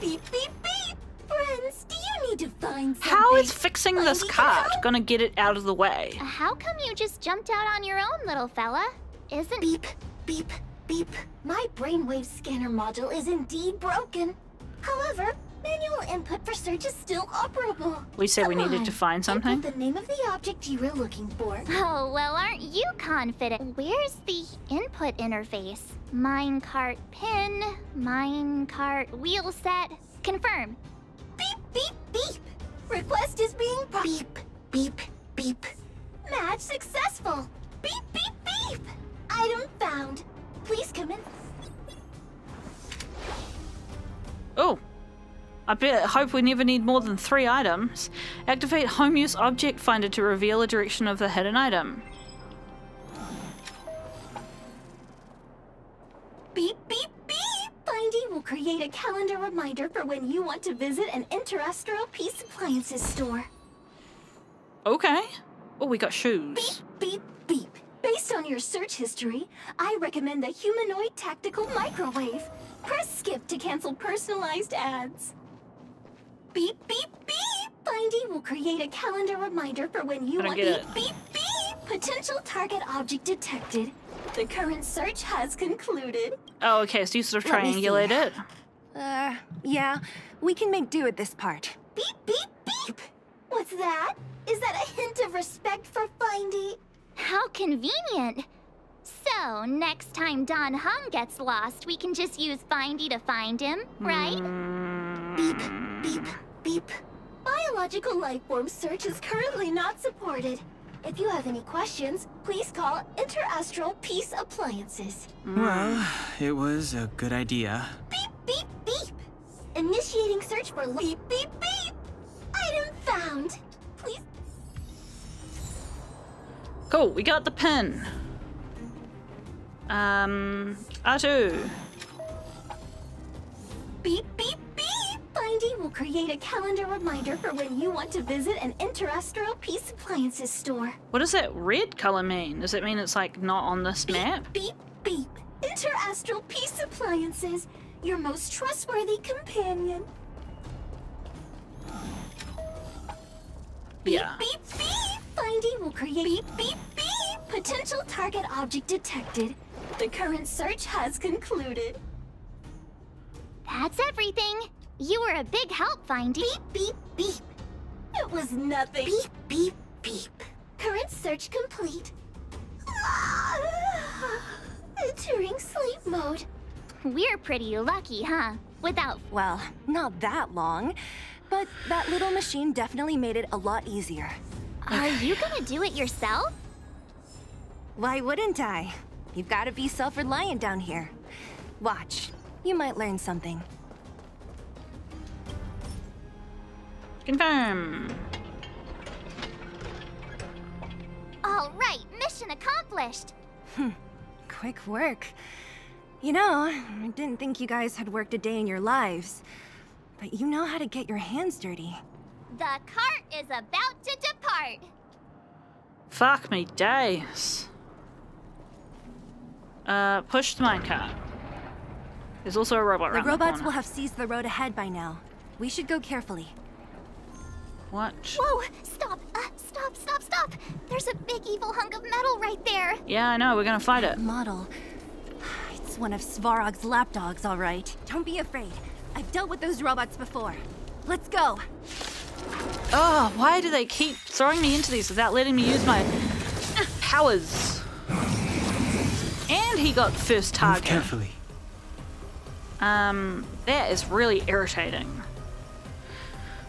Beep, beep, beep! Friends, do you need to find something? How is fixing this cart gonna get it out of the way? How come you just jumped out on your own, little fella? Isn't... Beep, beep, beep. My brainwave scanner module is indeed broken. However, manual input for search is still operable. We said we needed to find something? The name of the object you were looking for. Oh, well, aren't you confident? Where's the input interface? Minecart pin, minecart wheel set. Confirm. Beep, beep, beep. Request is being beep, beep, beep. Match successful. Beep, beep, beep. Item found. Please come in. Oh. I hope we never need more than 3 items. Activate home use object finder to reveal the direction of the hidden item. Beep, beep, beep! Findy will create a calendar reminder for when you want to visit an Interastral Peace Appliances store. Okay. Oh, we got shoes. Beep, beep, beep. Based on your search history, I recommend the humanoid tactical microwave. Press skip to cancel personalized ads. Beep, beep, beep! Findy will create a calendar reminder for when you want beep, beep, beep! Potential target object detected. The current search has concluded. Oh, okay, so you sort of triangulate it. Yeah, we can make do with this part. Beep, beep, beep! What's that? Is that a hint of respect for Findy? How convenient! So, next time Don Hung gets lost, we can just use Findy to find him, right? Beep, beep, beep. Biological life form search is currently not supported. If you have any questions, please call Interastral Peace Appliances. Well, it was a good idea. Beep, beep, beep. Initiating search for beep, beep, beep. Item found. Please. Cool, we got the pin. R2. Beep, beep, beep! Findy will create a calendar reminder for when you want to visit an Interastral Peace Appliances store. What does that red color mean? Does it mean it's like not on this map? Beep, beep, beep! Interastral Peace Appliances, your most trustworthy companion. Yeah. Beep, beep, beep! Findy will create beep, beep, beep! Potential target object detected. The current search has concluded. That's everything. You were a big help, Findy. Beep, beep, beep. It was was nothing. Beep, beep, beep. Current search complete. Entering sleep mode. We're pretty lucky, huh? Without... Well, not that long. But that little machine definitely made it a lot easier. Are you gonna do it yourself? Why wouldn't I? You've got to be self-reliant down here. Watch. You might learn something. Confirm. All right, mission accomplished. Quick work. You know, I didn't think you guys had worked a day in your lives, but you know how to get your hands dirty. The cart is about to depart. Fuck me days. Push the minecart. There's also a robot around the corner. The robots will have seized the road ahead by now. We should go carefully. Watch. Whoa! Stop! Stop! Stop! Stop! There's a big evil hunk of metal right there. Yeah, I know. We're gonna fight it. Model. It's one of Svarog's lapdogs, all right. Don't be afraid. I've dealt with those robots before. Let's go. Oh, why do they keep throwing me into these without letting me use my powers? And he got first target. Move carefully. That is really irritating.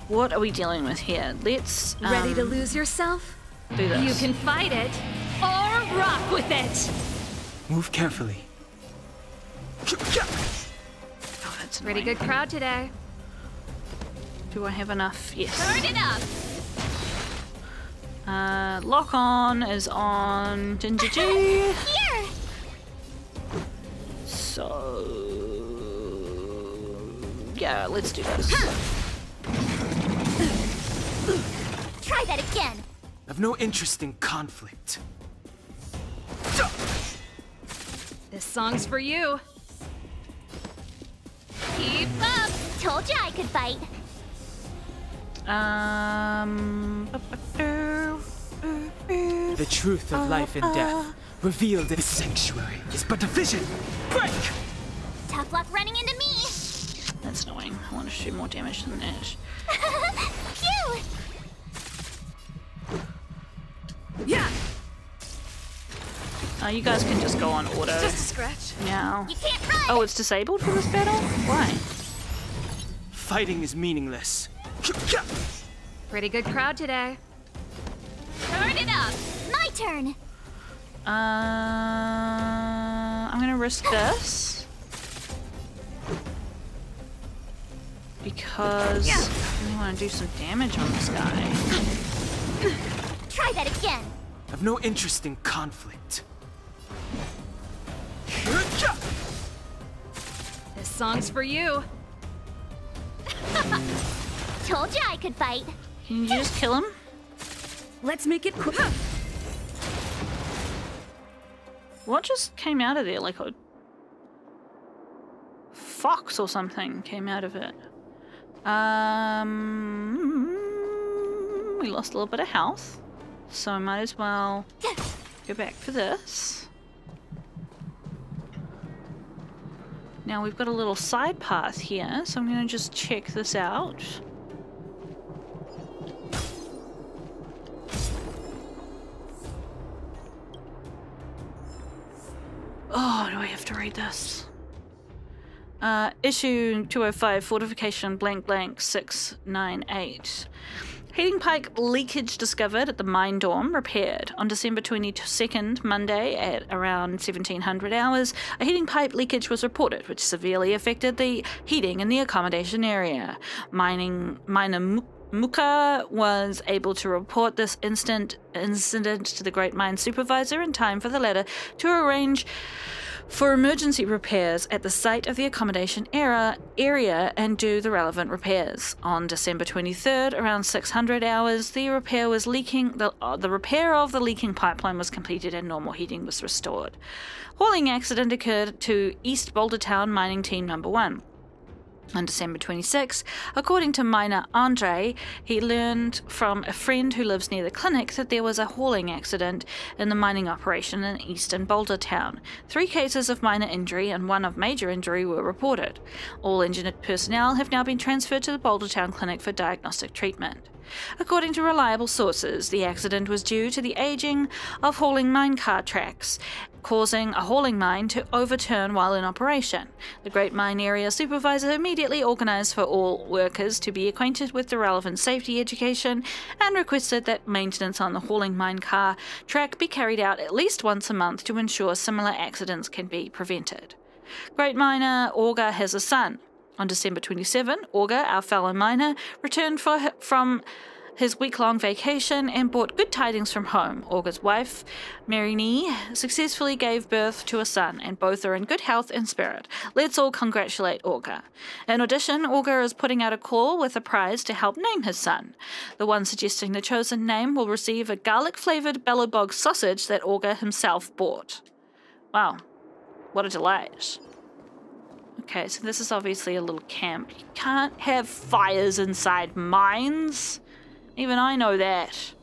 What are we dealing with here? Let's ready to lose yourself? Do this. You can fight it or rock with it. Move carefully. Oh, that's pretty good crowd today. Do I have enough? Yes. Turn it up. Lock on is on Ginger G. Here. So yeah, let's do this. Try that again. I've no interest in conflict. This song's for you. Keep up. Told you I could fight. The truth of life and death revealed in this sanctuary is but a vision. Break. Tough luck running into me. That's annoying. I want to do more damage than that. Phew! Yeah. You guys can just go on auto. It's just a scratch. Now. You can't run. Oh, it's disabled for this battle? Why? Fighting is meaningless. Pretty good crowd today. Turn it up. My turn. I'm gonna risk this. Because I want to do some damage on this guy. Try that again. I've no interest in conflict. This song's for you. Told you I could fight. Can you just kill him? Let's make it quick. What just came out of there? Like a fox or something came out of it. We lost a little bit of health, so I might as well go back for this. Now we've got a little side path here, so I'm going to just check this out. Oh, do I have to read this? Issue 205, fortification blank blank 698. Heating pipe leakage discovered at the mine dorm, repaired. On December 22nd, Monday, at around 1700 hours, a heating pipe leakage was reported, which severely affected the heating in the accommodation area. Miner Muka was able to report this incident to the Great Mine Supervisor in time for the latter to arrange for emergency repairs at the site of the accommodation area and do the relevant repairs. On December 23rd, around 600 hours, the repair of the leaking pipeline was completed and normal heating was restored. Hauling accident occurred to East Boulder Town Mining Team Number 1. On December 26, according to miner Andre, he learned from a friend who lives near the clinic that there was a hauling accident in the mining operation in eastern Boulder Town. 3 cases of minor injury and 1 of major injury were reported. All injured personnel have now been transferred to the Boulder Town Clinic for diagnostic treatment. According to reliable sources, the accident was due to the aging of hauling minecart tracks, causing a hauling mine to overturn while in operation. The Great Mine Area Supervisor immediately organised for all workers to be acquainted with the relevant safety education and requested that maintenance on the hauling minecart track be carried out at least once a month to ensure similar accidents can be prevented. Great Miner Auger has a son. On December 27, Auger, our fellow miner, returned from his week-long vacation and brought good tidings from home. Auger's wife, Mary Nee, successfully gave birth to a son, and both are in good health and spirit. Let's all congratulate Auger. In addition, Auger is putting out a call with a prize to help name his son. The one suggesting the chosen name will receive a garlic-flavoured Belobog sausage that Auger himself bought. Wow, what a delight. Okay, so this is obviously a little camp. You can't have fires inside mines. Even I know that.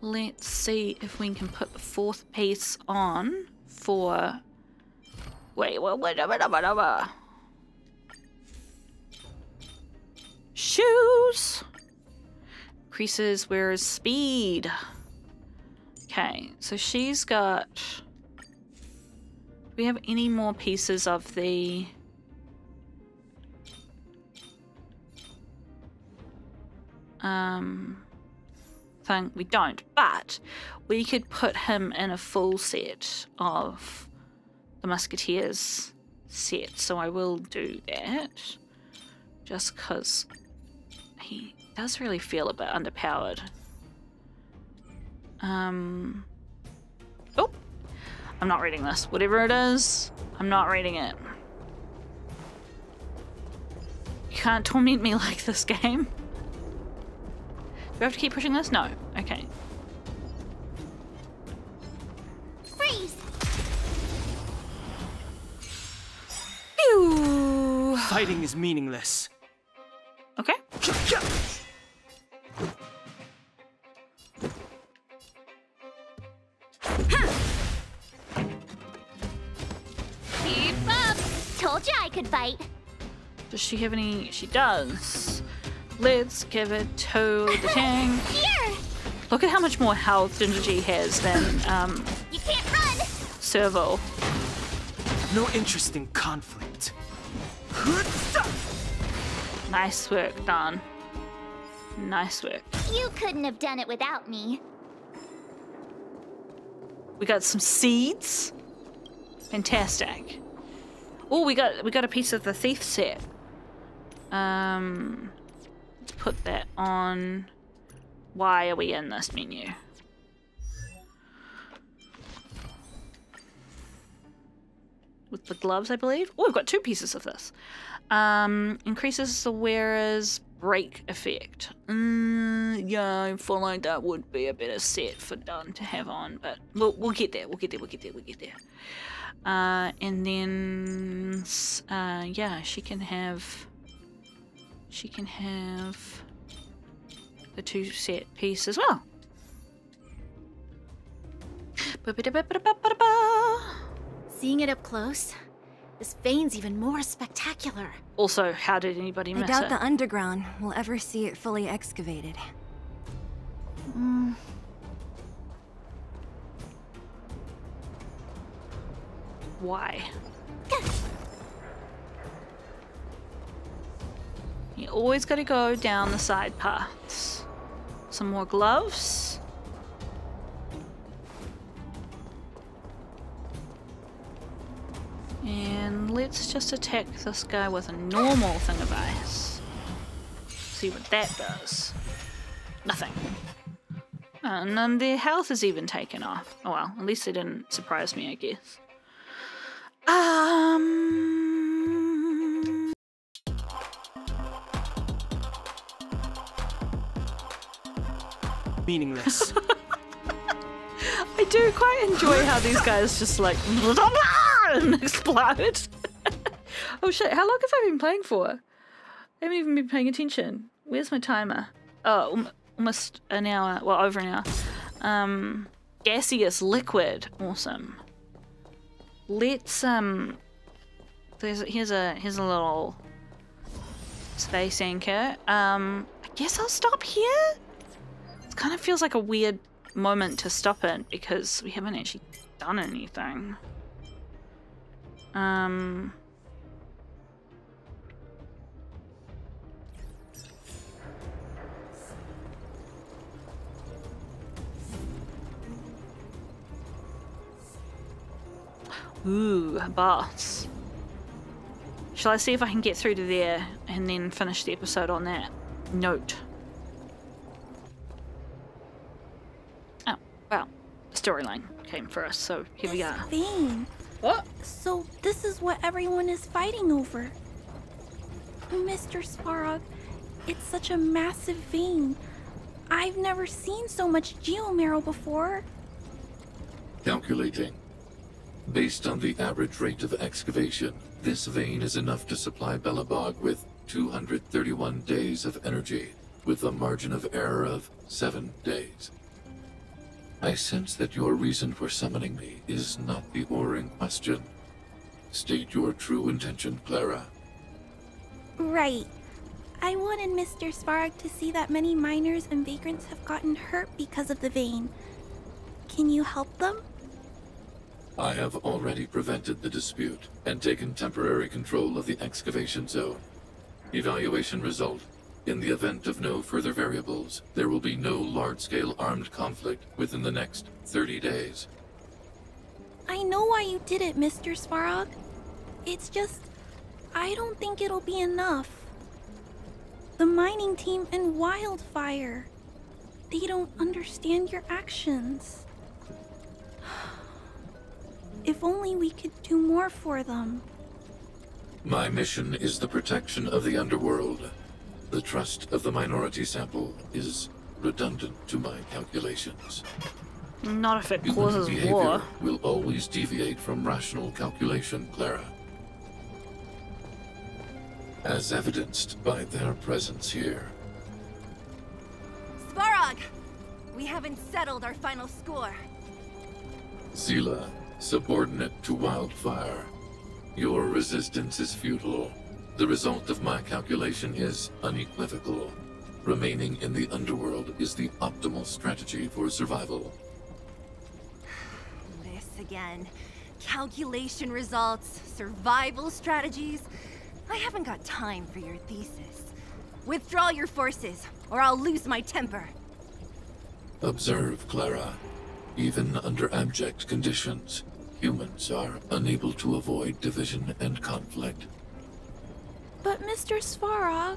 Let's see if we can put the 4th piece on for... Wait. Shoes! Increases wearer's speed. Okay, so she's got... Do we have any more pieces of the... thing? We don't, but we could put him in a full set of the Musketeers set, so I will do that. Just because he... does really feel a bit underpowered. Oh, I'm not reading this. Whatever it is, I'm not reading it. You can't torment me like this, game. Do I have to keep pushing this? No. Okay. Freeze. Ew. Fighting is meaningless. Okay. Fight. Does she have any? She does. Let's give it to the tank. Here. Look at how much more health Ginger G has than you can't run. Servo. No interest in conflict. Nice work, Don. Nice work. You couldn't have done it without me. We got some seeds. Fantastic. Oh, we got a piece of the thief set. Let's put that on. Why are we in this menu? With the gloves, I believe. Oh, we've got 2 pieces of this. Increases the wearer's break effect. Yeah, I feel like that would be a better set for Dunn to have on, but we'll get there. We'll get there. And then, yeah, she can have the 2 set piece as well. Seeing it up close, this vein's even more spectacular. Also, how did anybody miss it? I doubt the underground will ever see it fully excavated. Why? You always gotta go down the side paths. Some more gloves. And let's just attack this guy with a normal thing of ice. See what that does. Nothing. And then their health is even taken off. Oh well, at least they didn't surprise me, I guess. Meaningless. do quite enjoy how these guys just like and explode. Oh shit, how long have I been playing for? I haven't even been paying attention. Where's my timer? Oh, almost an hour. Well, over an hour. Gaseous liquid. Awesome. Let's here's a little space anchor. I guess I'll stop here. It kind of feels like a weird moment to stop it because we haven't actually done anything. Ooh, a boss. Shall I see if I can get through to there and then finish the episode on that note? Oh, well, storyline came first, so here we are. Thing. What? So this is what everyone is fighting over. Mr. Svarog, it's such a massive vein. I've never seen so much Geomarrow before. Calculating. Based on the average rate of excavation, this vein is enough to supply Belobog with 231 days of energy, with a margin of error of 7 days. I sense that your reason for summoning me is not the ore in question. State your true intention, Clara. Right. I wanted Mr. Svarog to see that many miners and vagrants have gotten hurt because of the vein. Can you help them? I have already prevented the dispute and taken temporary control of the excavation zone. Evaluation result. In the event of no further variables, there will be no large-scale armed conflict within the next 30 days. I know why you did it, Mr. Svarog. It's just, I don't think it'll be enough. The mining team and Wildfire, they don't understand your actions. If only we could do more for them. My mission is the protection of the underworld. The trust of the minority sample is redundant to my calculations. Not if it causes war. Will always deviate from rational calculation, Clara. As evidenced by their presence here. Svarog! We haven't settled our final score. Zila. Subordinate to Wildfire. Your resistance is futile. The result of my calculation is unequivocal. Remaining in the underworld is the optimal strategy for survival. This again. Calculation results, survival strategies. I haven't got time for your thesis. Withdraw your forces, or I'll lose my temper. Observe, Clara. Even under abject conditions, humans are unable to avoid division and conflict. But Mr. Svarog...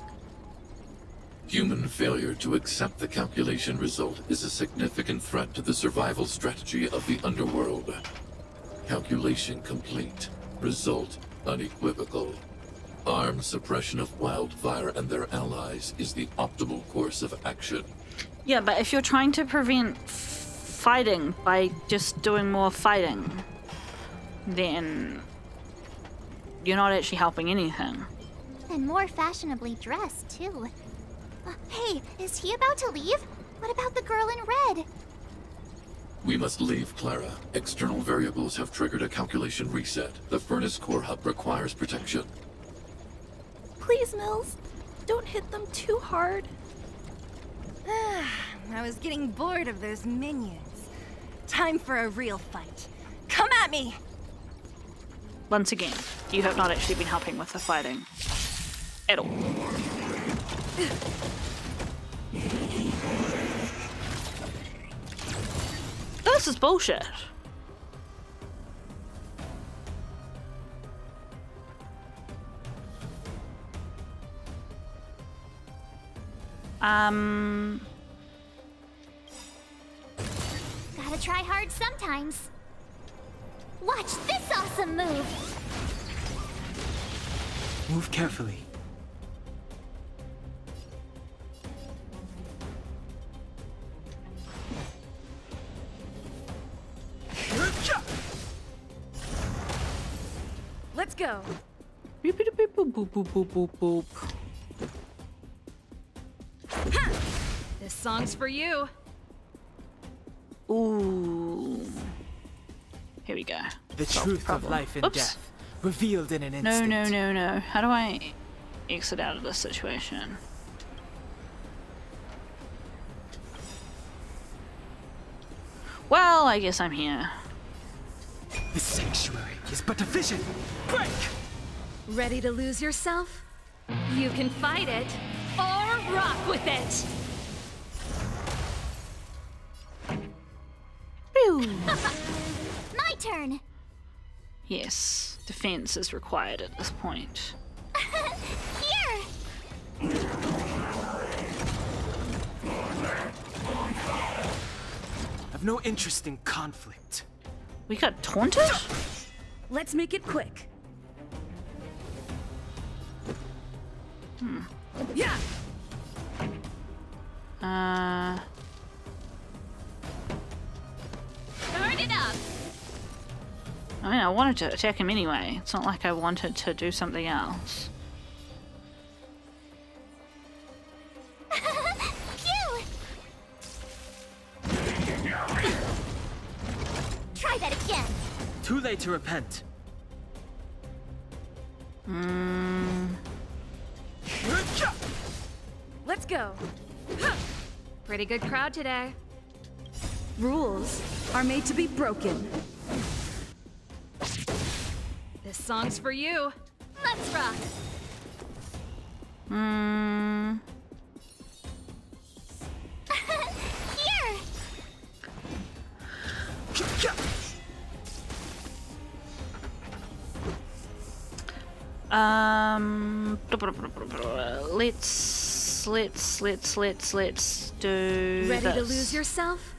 Human failure to accept the calculation result is a significant threat to the survival strategy of the underworld. Calculation complete. Result unequivocal. Armed suppression of Wildfire and their allies is the optimal course of action. Yeah, but if you're trying to prevent fighting by just doing more fighting, then you're not actually helping anything. And more fashionably dressed, too. Hey, is he about to leave? What about the girl in red? We must leave, Clara. External variables have triggered a calculation reset. The Furnace Core Hub requires protection. Please, Mills, don't hit them too hard. I was getting bored of those minions. Time for a real fight. Come at me! Once again, you have not actually been helping with the fighting. At all. This is bullshit. Gotta try hard sometimes. Watch this awesome move. Move carefully. Let's go. Boop, boop, boop, boop, boop, boop, boop, boop. Ha! This song's for you. Ooh. Here we go. The truth of life and death revealed in an instant. No, no, no, no. How do I exit out of this situation? Well, I guess I'm here. The sanctuary is but a vision. Break! Ready to lose yourself? You can fight it or rock with it. My turn. Yes, defense is required at this point. Here. I've no interest in conflict. We got taunted? Let's make it quick. Hmm. Yeah. Burn it up. I mean, I wanted to attack him anyway. It's not like I wanted to do something else. Try that again. Too late to repent. Let's go. Pretty good crowd today. Rules are made to be broken. This song's for you. Let's rock. Hmm. Here. Let's do. Ready to lose yourself?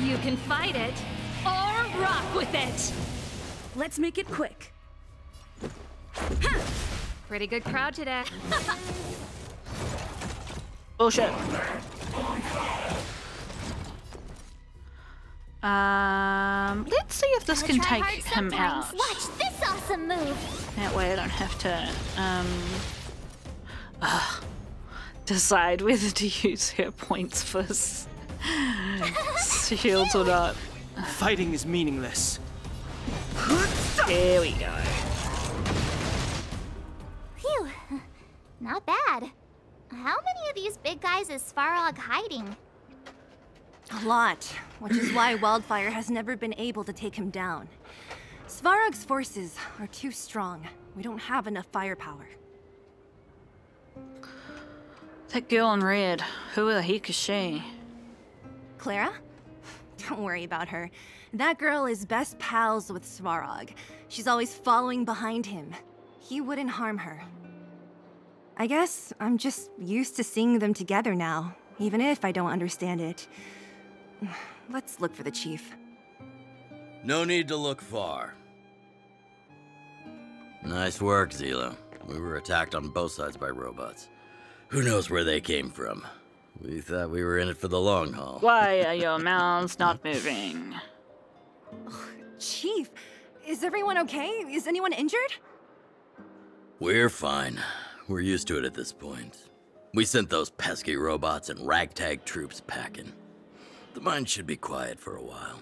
You can fight it or rock with it. Let's make it quick. Ha! Pretty good crowd today. Bullshit. Let's see if this can take him out. Watch this awesome move. That way I don't have to decide whether to use her points for shields or not. Fighting is meaningless. There we go. Phew, not bad. How many of these big guys is Svarog hiding? A lot, which is why Wildfire has never been able to take him down. Svarog's forces are too strong. We don't have enough firepower. That girl in red, who the heck is she? Clara? Don't worry about her. That girl is best pals with Svarog. She's always following behind him. He wouldn't harm her. I guess I'm just used to seeing them together now, even if I don't understand it. Let's look for the chief. No need to look far. Nice work, Zila. We were attacked on both sides by robots. Who knows where they came from? We thought we were in it for the long haul. Why are your mounds not moving? Chief, is everyone okay? Is anyone injured? We're fine. We're used to it at this point. We sent those pesky robots and ragtag troops packing. The mine should be quiet for a while.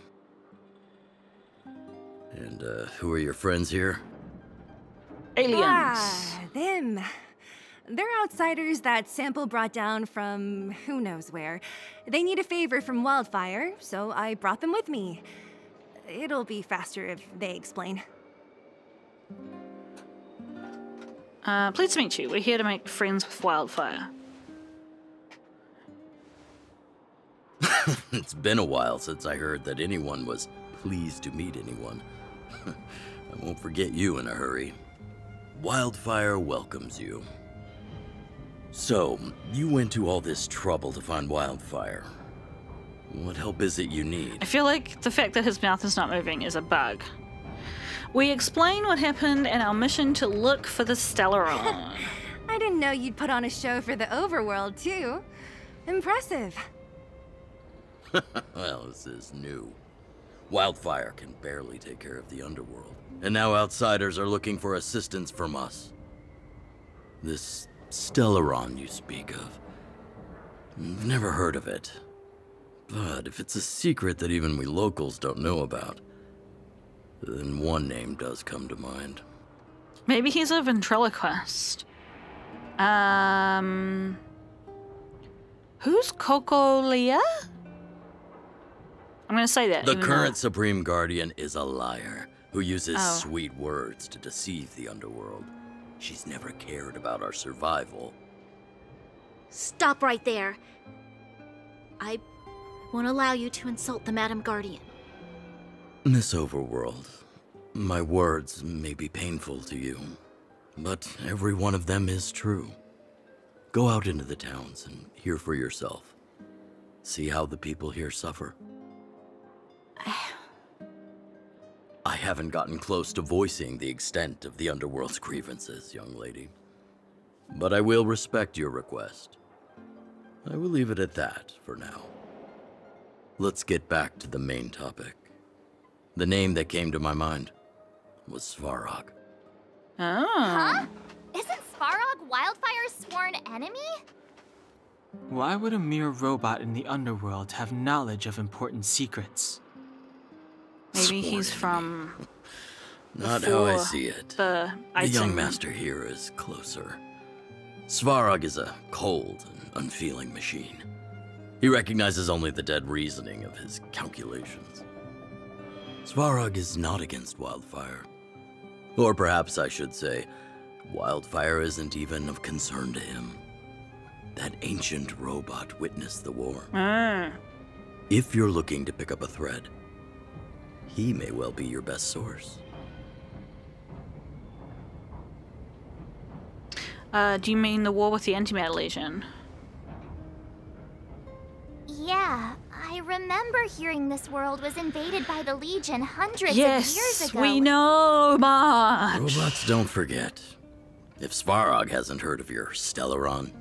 And who are your friends here? Aliens. Ah, them. They're outsiders that Sample brought down from who knows where. They need a favor from Wildfire, so I brought them with me. It'll be faster if they explain. Pleased to meet you. We're here to make friends with Wildfire. It's been a while since I heard that anyone was pleased to meet anyone. I won't forget you in a hurry. Wildfire welcomes you. So, you went to all this trouble to find Wildfire. What help is it you need? I feel like the fact that his mouth is not moving is a bug. We explain what happened and our mission to look for the Stellaron. I didn't know you'd put on a show for the overworld, too. Impressive. Well, this is new. Wildfire can barely take care of the underworld, and now outsiders are looking for assistance from us. This Stellaron you speak of, I've never heard of it. But if it's a secret that even we locals don't know about, then one name does come to mind. Maybe he's a ventriloquist. Who's Cocolia? I'm gonna say that. The current Supreme Guardian is a liar who uses sweet words to deceive the underworld. She's never cared about our survival. Stop right there. I won't allow you to insult the Madam Guardian. Miss Overworld, my words may be painful to you, but every one of them is true. Go out into the towns and hear for yourself. See how the people here suffer. I haven't gotten close to voicing the extent of the underworld's grievances, young lady. But I will respect your request. I will leave it at that for now. Let's get back to the main topic. The name that came to my mind was Svarog. Oh. Huh? Isn't Svarog Wildfire's sworn enemy? Why would a mere robot in the underworld have knowledge of important secrets? Maybe he's from... Not how I see it. The young master here is closer. Svarog is a cold and unfeeling machine. He recognizes only the dead reasoning of his calculations. Svarog is not against wildfire. Or perhaps I should say, wildfire isn't even of concern to him. That ancient robot witnessed the war. If you're looking to pick up a thread, he may well be your best source. Do you mean the war with the antimetal legion? Yeah, I remember hearing this world was invaded by the Legion hundreds of years ago. Yes, we know, Marge. Robots don't forget. If Svarog hasn't heard of your Stellaron,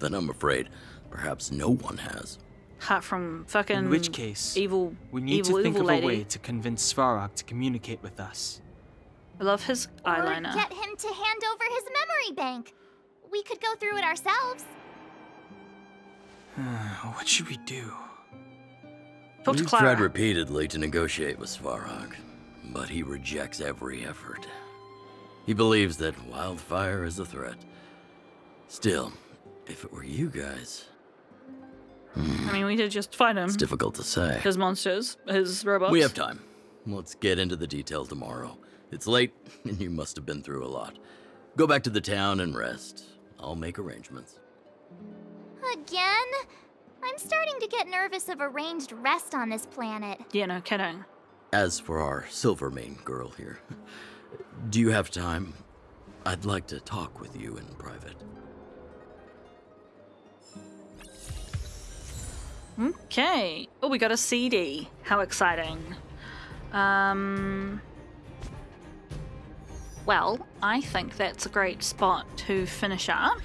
then I'm afraid perhaps no one has. Apart from fucking evil. In which case, we need to think of a way to convince Svarog to communicate with us. I love his eyeliner. Or get him to hand over his memory bank. We could go through it ourselves. What should we do? We've tried repeatedly to negotiate with Svarog, but he rejects every effort. He believes that wildfire is a threat. Still, if it were you guys... I mean, we did just fight him. It's difficult to say. His monsters, his robots. We have time. Let's get into the detail tomorrow. It's late, and you must have been through a lot. Go back to the town and rest. I'll make arrangements. Again? I'm starting to get nervous of arranged rest on this planet. Yeah, no kidding. As for our Silvermane girl here, do you have time? I'd like to talk with you in private. Okay. Oh, we got a CD. How exciting. Well, I think that's a great spot to finish up.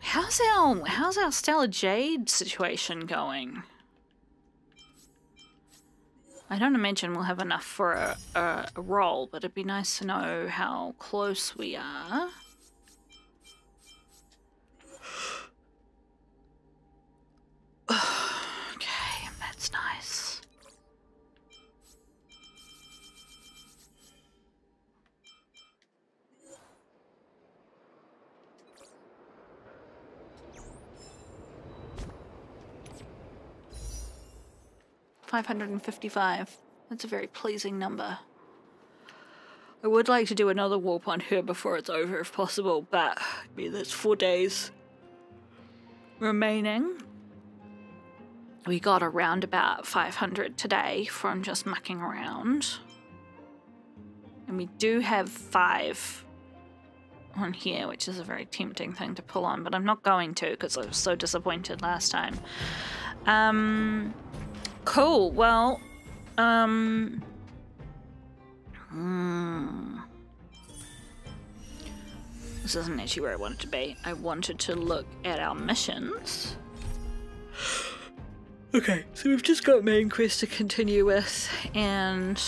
How's our Stellar Jade situation going? I don't imagine we'll have enough for a roll, but it'd be nice to know how close we are. Okay, that's nice. $555. That's a very pleasing number. I would like to do another warp on her before it's over if possible, but there's 4 days remaining. We got around about 500 today from just mucking around. And we do have 5 on here, which is a very tempting thing to pull on, but I'm not going to because I was so disappointed last time. Cool, well, this isn't actually where I wanted to be. I wanted to look at our missions. Okay, so we've just got main quest to continue with, and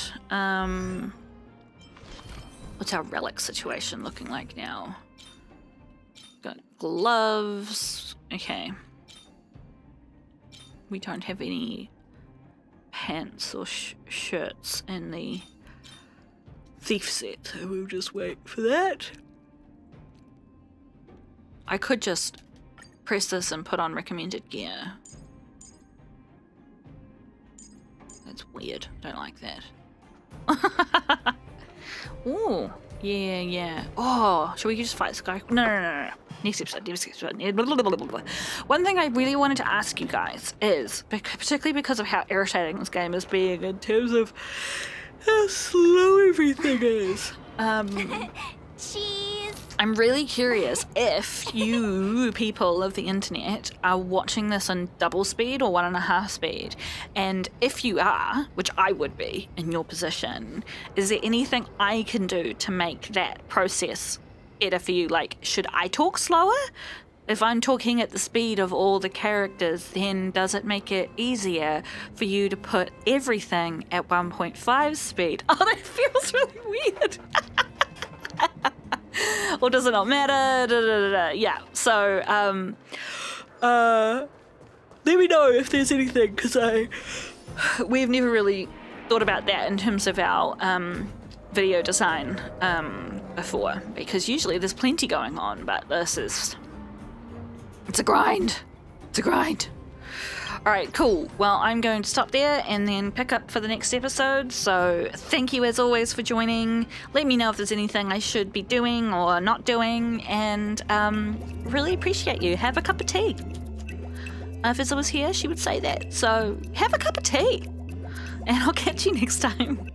what's our relic situation looking like now? Got gloves. Okay. We don't have any pants or shirts in the thief set, so we'll just wait for that. I could just press this and put on recommended gear. That's weird. Don't like that. Ooh. Yeah, yeah. Oh, should we just fight this guy? No, no, no, no. Next episode. Next episode. Blah, blah, blah, blah, blah. One thing I really wanted to ask you guys is, particularly because of how irritating this game is being in terms of how slow everything is. Cheese. I'm really curious if you people of the internet are watching this in double speed or 1.5 speed. And if you are, which I would be in your position, is there anything I can do to make that process better for you? Like, should I talk slower? If I'm talking at the speed of all the characters, then does it make it easier for you to put everything at 1.5 speed? Oh, that feels really weird. Or does it not matter? Da, da, da, da. Yeah, so let me know if there's anything, because we've never really thought about that in terms of our video design before, because usually there's plenty going on, but this is, it's a grind. It's a grind. Alright, cool. Well, I'm going to stop there and then pick up for the next episode. So thank you as always for joining. Let me know if there's anything I should be doing or not doing, and really appreciate you. Have a cup of tea. If Izza was here, she would say that. So have a cup of tea, and I'll catch you next time.